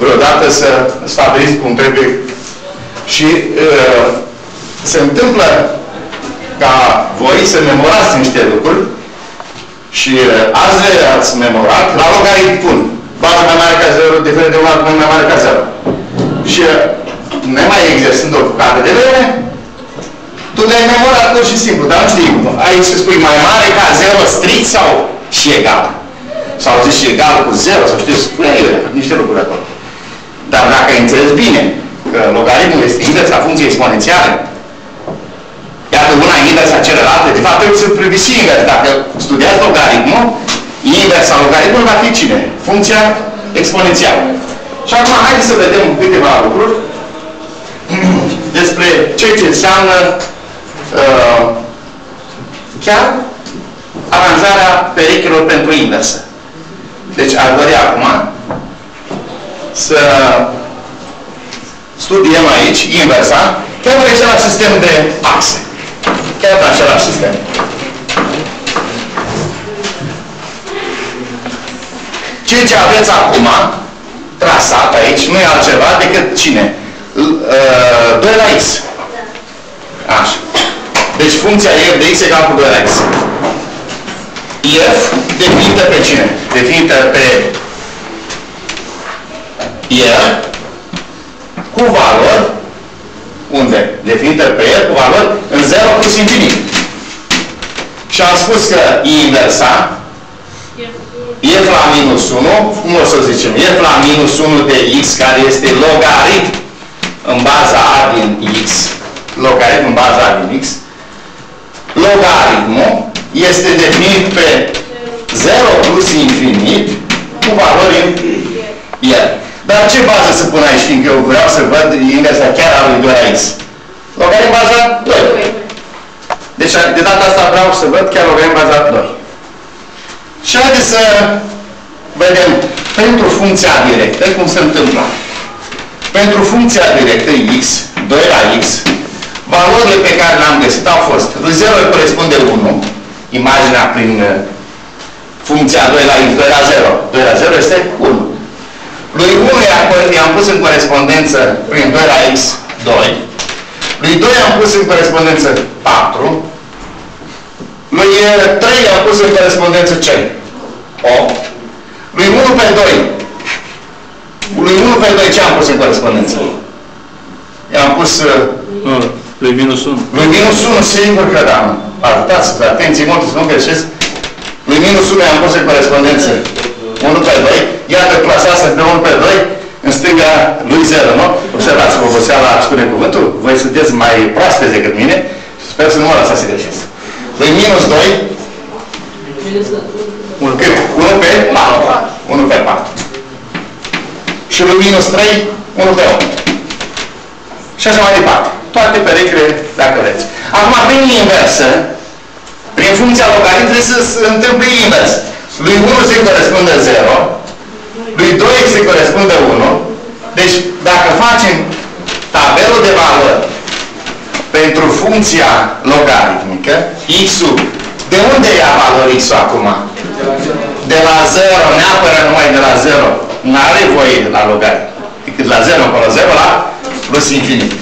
vreodată să stabiliți cum trebuie și uh, se întâmplă ca voi să memorați niște lucruri și uh, azi ați memorat la logaritm pun. Baza mai mare ca zero, diferit de un argument mai mare ca zero. Și uh, nemai exersând o bucată de vreme, tu ne-ai memorat pur și simplu, dar nu știi cum. Aici se spui mai mare ca zero strict sau și egal. Sau zici egal cu zero, sau știu, spune niște lucruri acolo. Dar dacă înțelegi bine că logaritmul este inversa funcției exponențiale, iată una inversa celelalte, de fapt trebuie să priviți și invers. Dacă studiați logaritmul, inversa logaritmului va fi cine? Funcția exponențială. Și acum haideți să vedem câteva lucruri despre ceea ce înseamnă uh, chiar aranjarea perechilor pentru inversă. Deci ar dori acum să studiem aici inversa, chiar pe același sistem de axe. Chiar pe același sistem. Ceea ce aveți acum, trasat aici, nu e altceva decât cine? doi la x. Așa. Deci funcția f de x egal cu doi la x. F definită pe cine? Definită pe R cu valori unde? Definită pe R cu valori în zero plus infinit. Și am spus că inversa F la minus unu, cum o să zicem? F la minus unu de x care este logaritm în baza a din x. Logaritm în baza a din x. Logaritmul este definit pe zero plus infinit cu valori în R. Dar ce bază să pun aici? Fiindcă eu vreau să văd inversa chiar a lui doi la x. Logaritm baza doi. Deci de data asta vreau să văd chiar logaritm baza doi. Și haideți să vedem pentru funcția directă cum se întâmplă. Pentru funcția directă x, doi la x, valorile pe care le-am găsit au fost zero îi corespunde unu, imaginea prin funcția doi la x, doi la zero. doi la zero este unu. Lui unu i-am pus în corespondență prin doi la x, doi. Lui doi i-am pus în corespondență patru. Lui trei i-am pus în corespondență ce? opt. Lui unu pe doi. Lui unu pe doi ce am pus în corespondență? I-am pus... Uh, lui minus unu. Lui minus unu, sigur că da. Arătați, atenție mult, să nu greșesc. Lui minus unu i-am pus în corespondență unu pe doi. Iată, clasează pe unu pe doi în stânga lui zero, nu? Observați, vă oboseala spune cuvântul. Voi sunteți mai proaspeți decât mine. Sper să nu mă lăsați să greșesc. Lui minus doi, unu pe patru. unu pe patru. și lui minus trei, unu pe opt. Și așa mai departe. Toate perechile, dacă vreți. Acum, prin inversă, prin funcția locală, trebuie să se întâmple invers. Lui unu se corespunde zero, lui doi se corespunde unu. Deci, dacă facem tabelul de valori pentru funcția logaritmică, x-ul, de unde ia valori x-ul acum? De la zero, neapără numai de la zero. N-are voie la logaritm. Decât la zero, până la zero, la plus infinit.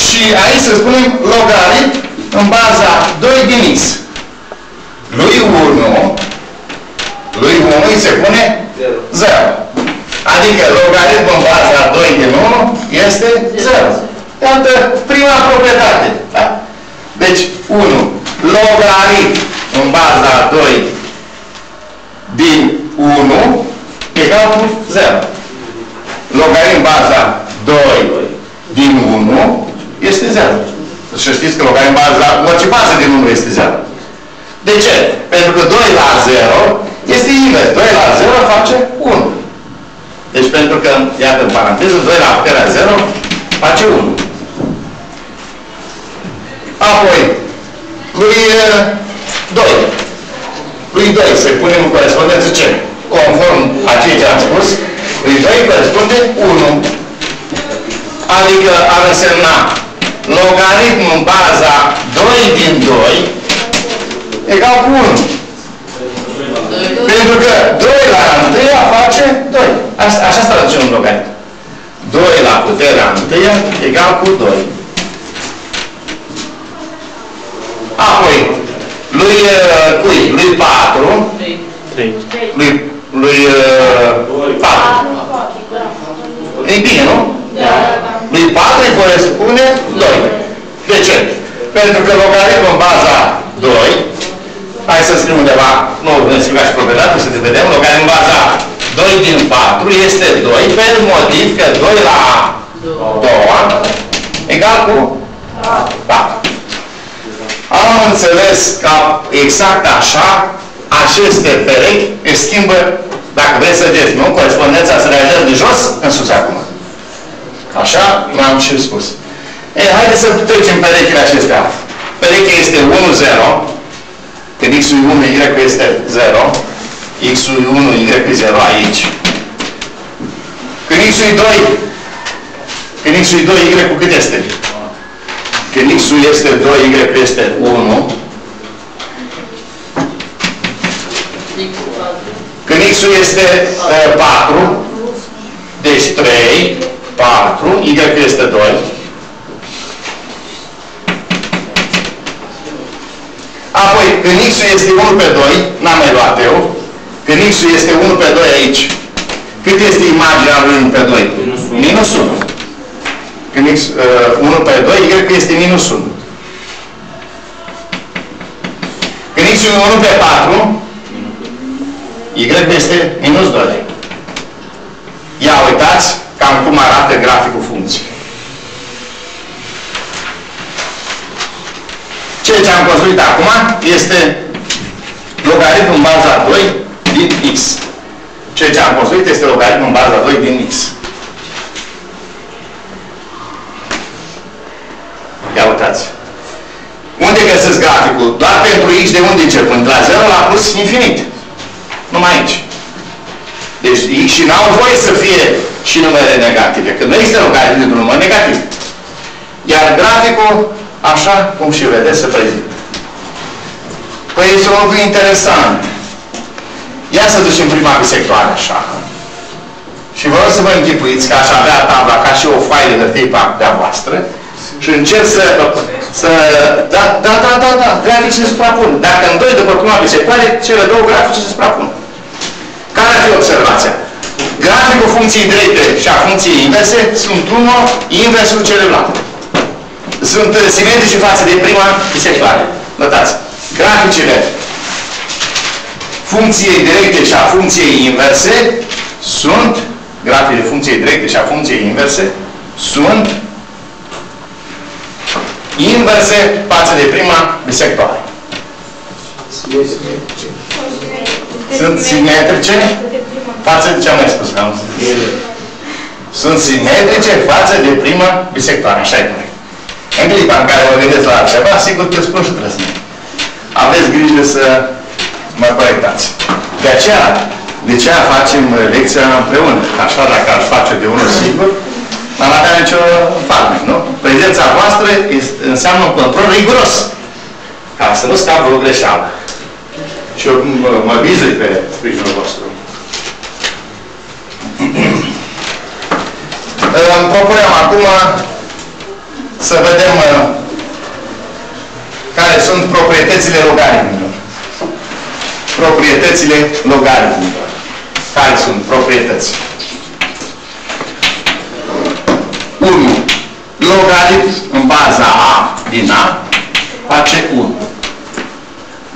Și aici să spunem logaritm în baza doi din x. Lui unu, lui unu îi se pune zero. Adică logaritm în baza doi din unu este zero. Iată prima proprietate. Da? Deci, unu. Logaritm în baza doi din unu egal cu zero. Logaritm în baza doi din unu este zero. Și știți că logaritm în baza, orice bază din unu este zero. De ce? Pentru că doi la zero este invers. doi la zero face unu. Deci pentru că, iată, în paranteză, doi la puterea zero face unu. Apoi, lui doi. Lui doi se pune în corespondență ce? Conform a ceea ce am spus, lui doi corespunde unu. Adică ar însemna logaritm în baza doi din doi egal cu unu. Pentru că doi la întâia face doi. Așa, așa se traduce un logaritm. doi la puterea întâia egal cu doi. Apoi, lui cui? Lui patru. trei. Lui, lui patru. E bine, nu? Da. Lui patru îi corespune doi. De ce? Pentru că logaritmul în baza doi. Hai să scriu undeva, nu ne scriu ca și proprietate, să te vedem, logaritm în baza doi din patru este doi, pe motiv că doi la doi egal cu patru. Am înțeles că exact așa, aceste perechi își schimbă, dacă vreți să vedeți, nu? Corespondența se realizează de jos în sus acum. Așa mi-am și spus. E, haideți să trecem perechile acestea. Perechea este unu, zero. Când x-ul e unu, y este zero. X-ul e unu, y e zero aici. Când x-ul e doi, când x-ul e doi, y cu cât este? Când x-ul este doi, y este unu. Când x-ul este patru, deci trei, patru, y este doi. Apoi, când x-ul este unu pe doi, n-am mai luat eu, când x-ul este unu pe doi aici, cât este imaginea lui unu pe doi? Minus unu. Minus unu. Când x, uh, unu pe doi, y este minus unu. Când x-ul e unu pe patru, y este minus doi. Ia uitați cam cum arată graficul funcției. Ceea ce am construit acum este logaritmul în baza doi din x. Ceea ce am construit este logaritmul în baza doi din x. Ia uitați. Unde găsesc graficul? Doar pentru x de unde începem? De la zero la plus infinit. Numai aici. Deci x și n-au voie să fie și numere negative. Că nu există logaritm de număr negativ. Iar graficul, așa cum și vedeți, se prezintă. Păi este un lucru interesant. Ia să ducem prima bisectoare așa. Și vă rog să vă închipuiți că aș avea tabla ca și o foaie de tape de-a voastră și încerc să... să da, da, da, da, da, grafici se suprapun. Dacă în doi după prima bisectoare, cele două grafice se suprapun. Care ar fi observația? Graficul funcției drepte și a funcției inverse sunt unul inversul celuilalt. Sunt simetrice față de prima bisectoare. Notați. Graficile funcției directe și a funcției inverse sunt graficile funcției directe și a funcției inverse sunt inverse față de prima bisectoare. Sunt simetrice față de ce am mai spus, că am zis. Sunt simetrice față de prima bisectoare. Așa e corect. În clipa în care vă gândeți la altceva, sigur că spun și trăsnit. Aveți grijă să mă corectați. De aceea, de aceea facem lecția împreună. Așa, dacă aș face de unul singur, n-am avea nicio farme, nu? Prezența voastră înseamnă un control riguros. Ca să nu scapă o greșeală. Și eu mă vizui pe sprijinul vostru. Îmi propunem acum să vedem care sunt proprietățile logaritmilor. Proprietățile logaritmilor. Care sunt proprietăți? unu. Logaritm în baza A din A face unu.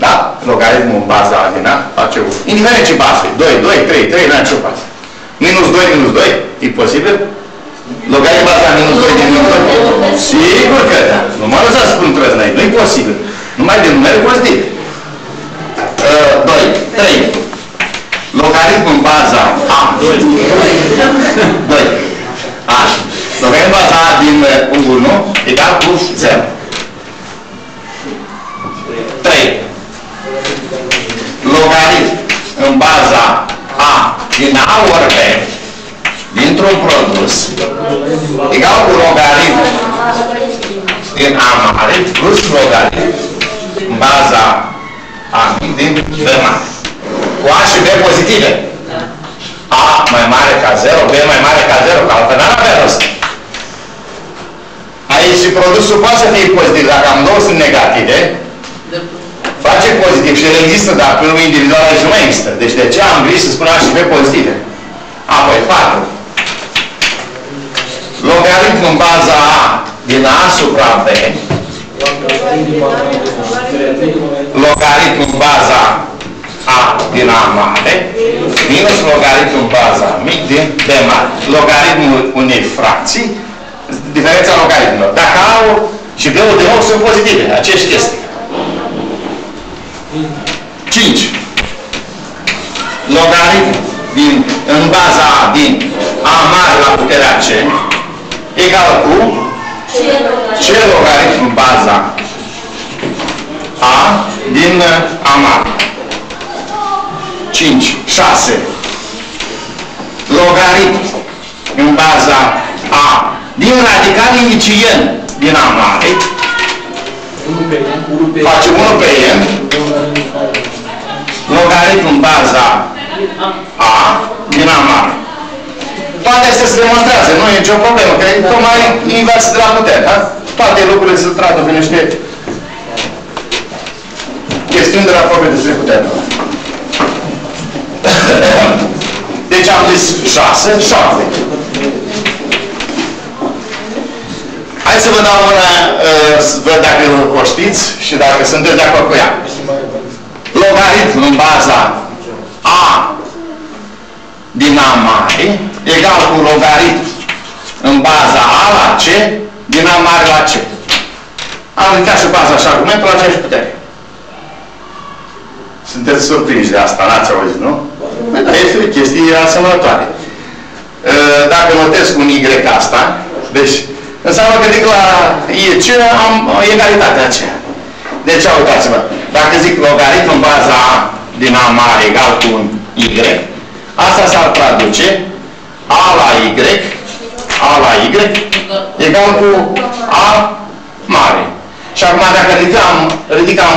Da? Logaritmul în baza A din A face unu. Indiferent ce bază. doi, doi, trei, trei, n-am ce bază. Minus doi, minus doi, e posibil? Logaritmul baza minus doi din minus doi? Sigur că da. Nu mă lăsați cu un trăznăit. Nu-i posibil. Numai de numere pozitiv. doi, trei. Logaritmul în baza A. doi. A. Logaritmul în baza A din unghiul unu egal cu zero. trei. Logaritm în baza A din A ori B dintr-un produs egal cu logaritm din A mare plus logaritm în baza A din B mare. Cu A și B pozitive. A mai mare ca zero, B mai mare ca zero, că altfel n-ar avea rost. Aici și produsul poate să fie pozitiv. Dacă am două sunt negative, face pozitiv și el există, dar pe numai individual aici nu mai există. Deci de ce am vrut să spun A și B pozitive? Apoi patru. Logaritm în baza A din A supra B. Logaritm în baza A din A mare minus logaritm în baza mic din B mare. Logaritmul unei fracții, diferența logaritmilor. Dacă A și B-ul de opt sunt pozitive, acești chestii. cinci. Logaritm din, în baza A din A mare la puterea C egal cu C logaritm în baza A din A mare. cinci. șase. Logaritm în baza A din radical inicial din A mare face unu pe N. Logaritm în baza A din A mare. Toate astea se demonstrează, nu e nicio problemă, că e tocmai invers de la putere, da? Toate lucrurile se trată pe niște chestiuni de la proprietățile puterilor. Deci am zis șase, șapte. Hai să vă dau una, să văd dacă o știți și dacă sunteți de acord cu ea. Logaritm în baza A din A mare egal cu logaritm în baza A la C din A mare la C. Am ridicat și baza și argumentul la aceeași putere. Sunteți surprinși de asta, n-ați auzit, nu? Păi, dar este o chestie asemănătoare. Dacă notez un Y asta, deci înseamnă că zic la I C am egalitatea aceea. Deci, uitați-vă, dacă zic logaritm în baza A din A mare egal cu un Y, asta s-ar traduce A la Y, A la Y egal cu A mare. Și acum dacă ridicam, ridicam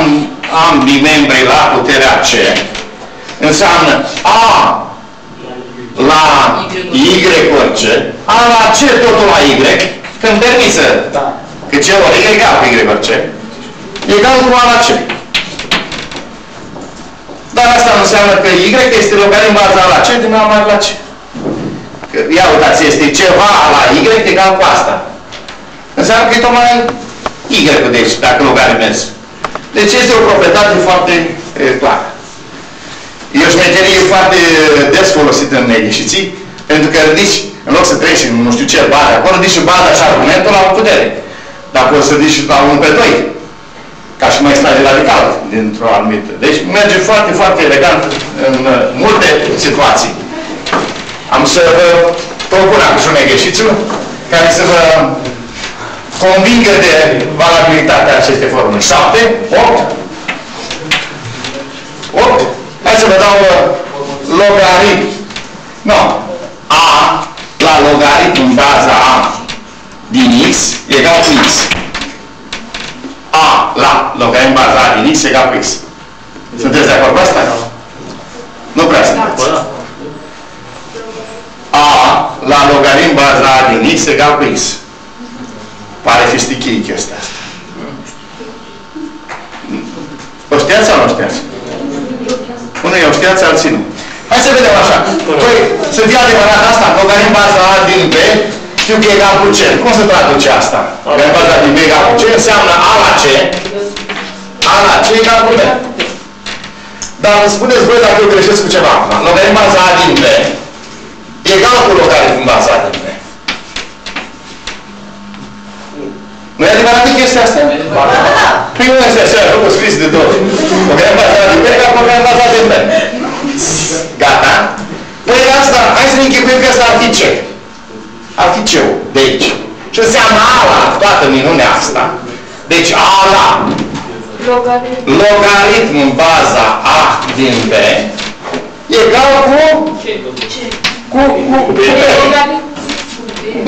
ambii membri la puterea C, înseamnă A la Y ori C, A la C totul la Y, când permisă, că C ori Y egal cu Y ori C, egal cu A la C. Dar asta nu înseamnă că Y este logaritm în baza A la C din A mare la C. Că, ia uitați, este ceva la Y egal cu asta. Înseamnă că e tocmai Y-ul de aici, dacă logaritmezi. Deci este o proprietate foarte e, clară. E o șmecherie foarte des folosită în edifiții, pentru că ridici, în loc să treci în nu știu ce bază, acolo ridici baza și argumentul la o putere. Dar poți să ridici la unu pe doi. Ca și mai extrage radical dintr-o anumită. Deci merge foarte, foarte elegant în multe situații. Am să vă propun acum un exercițiu care să vă convingă de valabilitatea acestei formule. șapte, opt, opt. Hai să vă dau logaritm. Nu. A la logaritm în baza A din X egal cu X. A la logaritm în baza A din X egal cu X. Sunteți de acord cu asta? Nu prea sunteți. A la logaritm baza A din X egal cu X. Pare fi stichii chestia asta. O știați sau nu o știați? Unul e o știați, alții nu. Hai să vedem așa. Păi, să fie adevărat asta, logaritm baza A din B, știu că e egal cu C. Cum se traduce asta? Logaritm baza din B egal cu C înseamnă A la C. A la C egal cu B. Dar îmi spuneți voi dacă eu greșesc cu ceva. Logaritm baza A din B egal cu logaritm baza A din B. Nu e adevărat de chestia asta? Păi nu este așa, nu o scris de două. Logaritm baza A din B egal cu logaritm baza A din B. Gata? Păi asta, hai să ne închipuim că asta ar fi C. Ar fi C-ul de aici. Ce înseamnă A la toată minunea asta. Deci A la logaritm. Logaritm în baza A din B egal cu C. Cu cu B.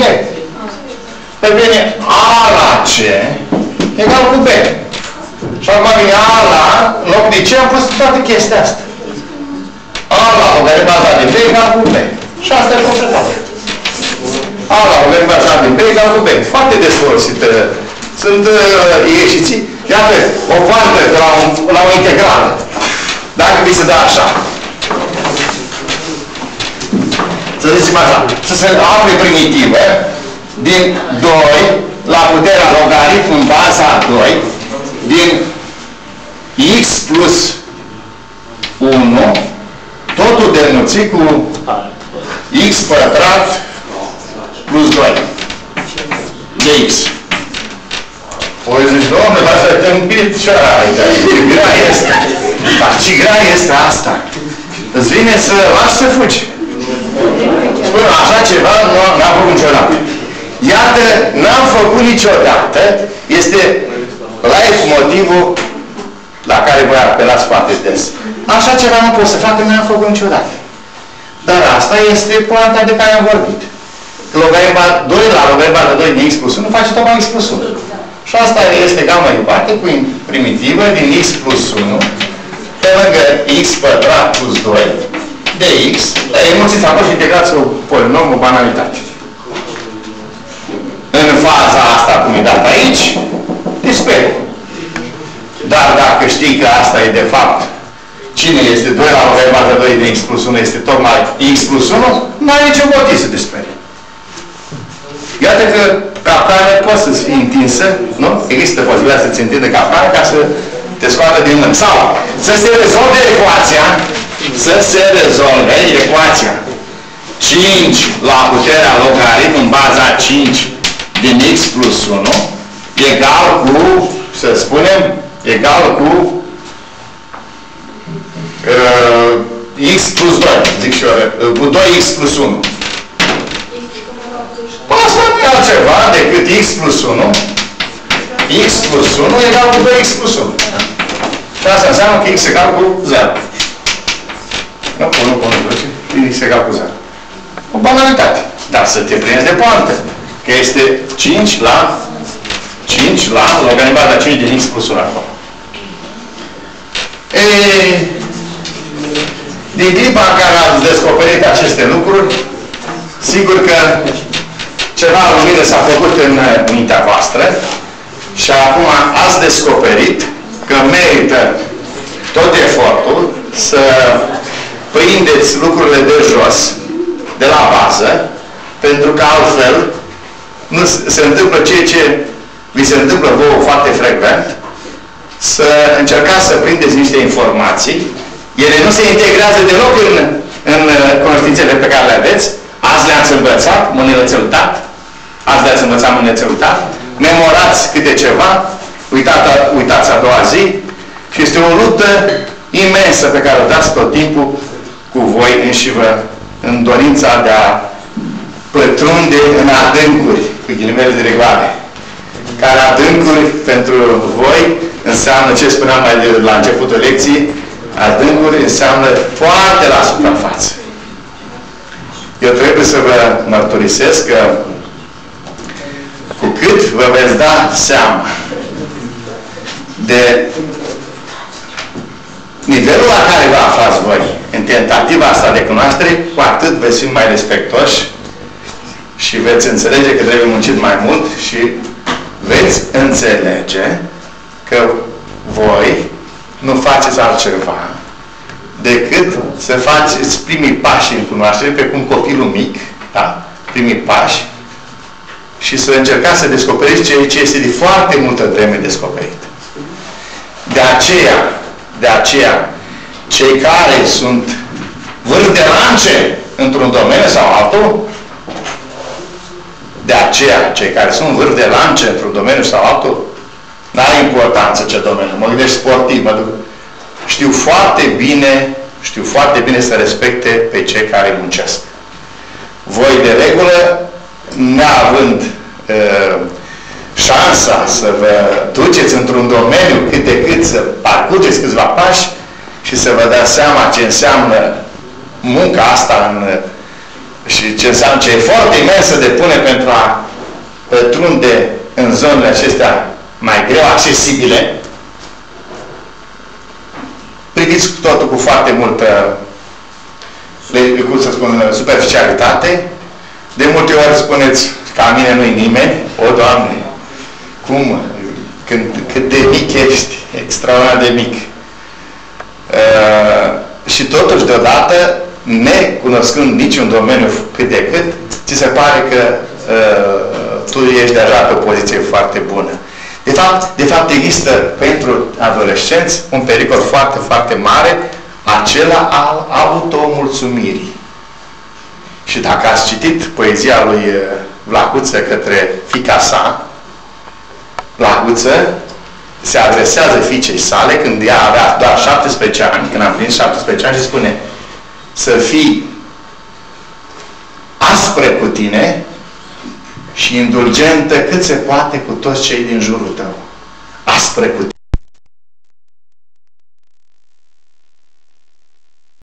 B. Păi vine A la C egal cu B. Și acum vine A la, în loc de C am pus toată chestia asta. A la logaritm baza din B egal cu B. Și asta e completată. A la logaritm baza din B egal cu B. Foarte des folosită. Sunt uh, ieșiții. Iată, o vantă de la, un, la o integrală. Dacă vi se dă așa. Să zicem așa. Să se afle primitive din doi la puterea logaritm în baza doi din X plus unu totul denunțit cu X pătrat plus doi de X. O zici, domne, v-ați tâmpit ce are, dar ce grea este. Dar ce grea este asta. Îți vine să lași să fugi. Spune, așa ceva n-am făcut niciodată. Iată, n-am făcut niciodată, este life motivul la care voi apelați foarte des. Așa ceva nu pot să fac, că n-am făcut niciodată. Dar asta este poanta de care am vorbit. Logaritm doi la logaritm baza doi din X plus unu face tocmai X plus unu. Și asta este egal mai departe cu primitivă din X plus unu pe lângă X pătrat plus doi de X. Înmulțiți acolo și integrați un polinom, o banalitate. În faza asta, cum e dat aici, dispare. Dar dacă știi că asta e de fapt cine este doi la logaritm baza doi de X plus unu este tocmai X plus unu, n-ai niciun motiv să te sperii. Iată că capcană poate să-ți fie întinsă, nu? Există posibilitatea să-ți întindă capcană ca să te scoată din mână. Sau să se rezolve ecuația, să se rezolve ecuația. cinci la puterea logaritm în baza cinci din X plus unu egal cu, să spunem, egal cu Uh, X plus doi, zic și eu, uh, cu doi X plus unu. Asta nu e altceva decât X plus unu. X plus unu egal cu doi X plus unu. Și asta înseamnă că X egal cu zero. Nu, unu, unu, doi, X egal cu zero. O banalitate. Dar să te prinzi de poantă. Că este cinci la cinci la logaritm baza cinci din X plus unu acolo. Ei, din clipa în care ați descoperit aceste lucruri, sigur că ceva lumină s-a făcut în mintea voastră și acum ați descoperit că merită tot efortul să prindeți lucrurile de jos, de la bază, pentru că altfel nu se întâmplă ceea ce vi se întâmplă vouă foarte frecvent, să încercați să prindeți niște informații. Ele nu se integrează deloc în, în cunoștințele pe care le aveți. Azi le-ați învățat, mâine le-ați uitat. Azi le-ați învățat, mâine le-ați uitat. Memorați câte ceva, uitați, uitați a doua zi. Și este o luptă imensă pe care o dați tot timpul cu voi înși vă în dorința de a pătrunde în adâncuri, cu ghilimele de rigoare. Care adâncuri pentru voi înseamnă, ce spuneam mai de, la începutul lecției, adâncuri înseamnă foarte la suprafață. Eu trebuie să vă mărturisesc că cu cât vă veți da seama de nivelul la care vă aflați voi în tentativa asta de cunoaștere, cu atât veți fi mai respectoși și veți înțelege că trebuie muncit mai mult și veți înțelege că voi nu faceți altceva decât să faceți primii pași în cunoaștere, pe cum copilul mic, da, primii pași, și să încercați să descoperiți ceea ce este de foarte multă vreme descoperit. De aceea, de aceea, cei care sunt vârf de lance într-un domeniu sau altul, de aceea, cei care sunt vârf de lance într-un domeniu sau altul, n-are importanță ce domeniu, mă gândesc sportiv, mă duc. Știu foarte bine, știu foarte bine să respecte pe cei care muncesc. Voi, de regulă, neavând uh, șansa să vă duceți într-un domeniu cât de cât, să parcurgeți câțiva pași și să vă dați seama ce înseamnă munca asta în, și ce înseamnă ce efort imens se depune pentru a pătrunde în zonele acestea mai greu accesibile, priviți totul cu foarte multă, cum să spun, superficialitate. De multe ori spuneți, ca mine nu-i nimeni, o, Doamne, cum, când, cât de mic ești, extraordinar de mic. Uh, și totuși, deodată, necunoscând niciun domeniu cât de cât, ți se pare că uh, tu ești deja pe o poziție foarte bună. De fapt, de fapt, există pentru adolescenți un pericol foarte, foarte mare, acela al automulțumirii. Și dacă ați citit poezia lui Vlahuță către fiica sa, Vlahuță se adresează fiicei sale când ea avea doar șaptesprezece ani, când a împlinit șaptesprezece ani, și spune: să fii aspre cu tine și indulgentă cât se poate cu toți cei din jurul tău. Aspre cu tine.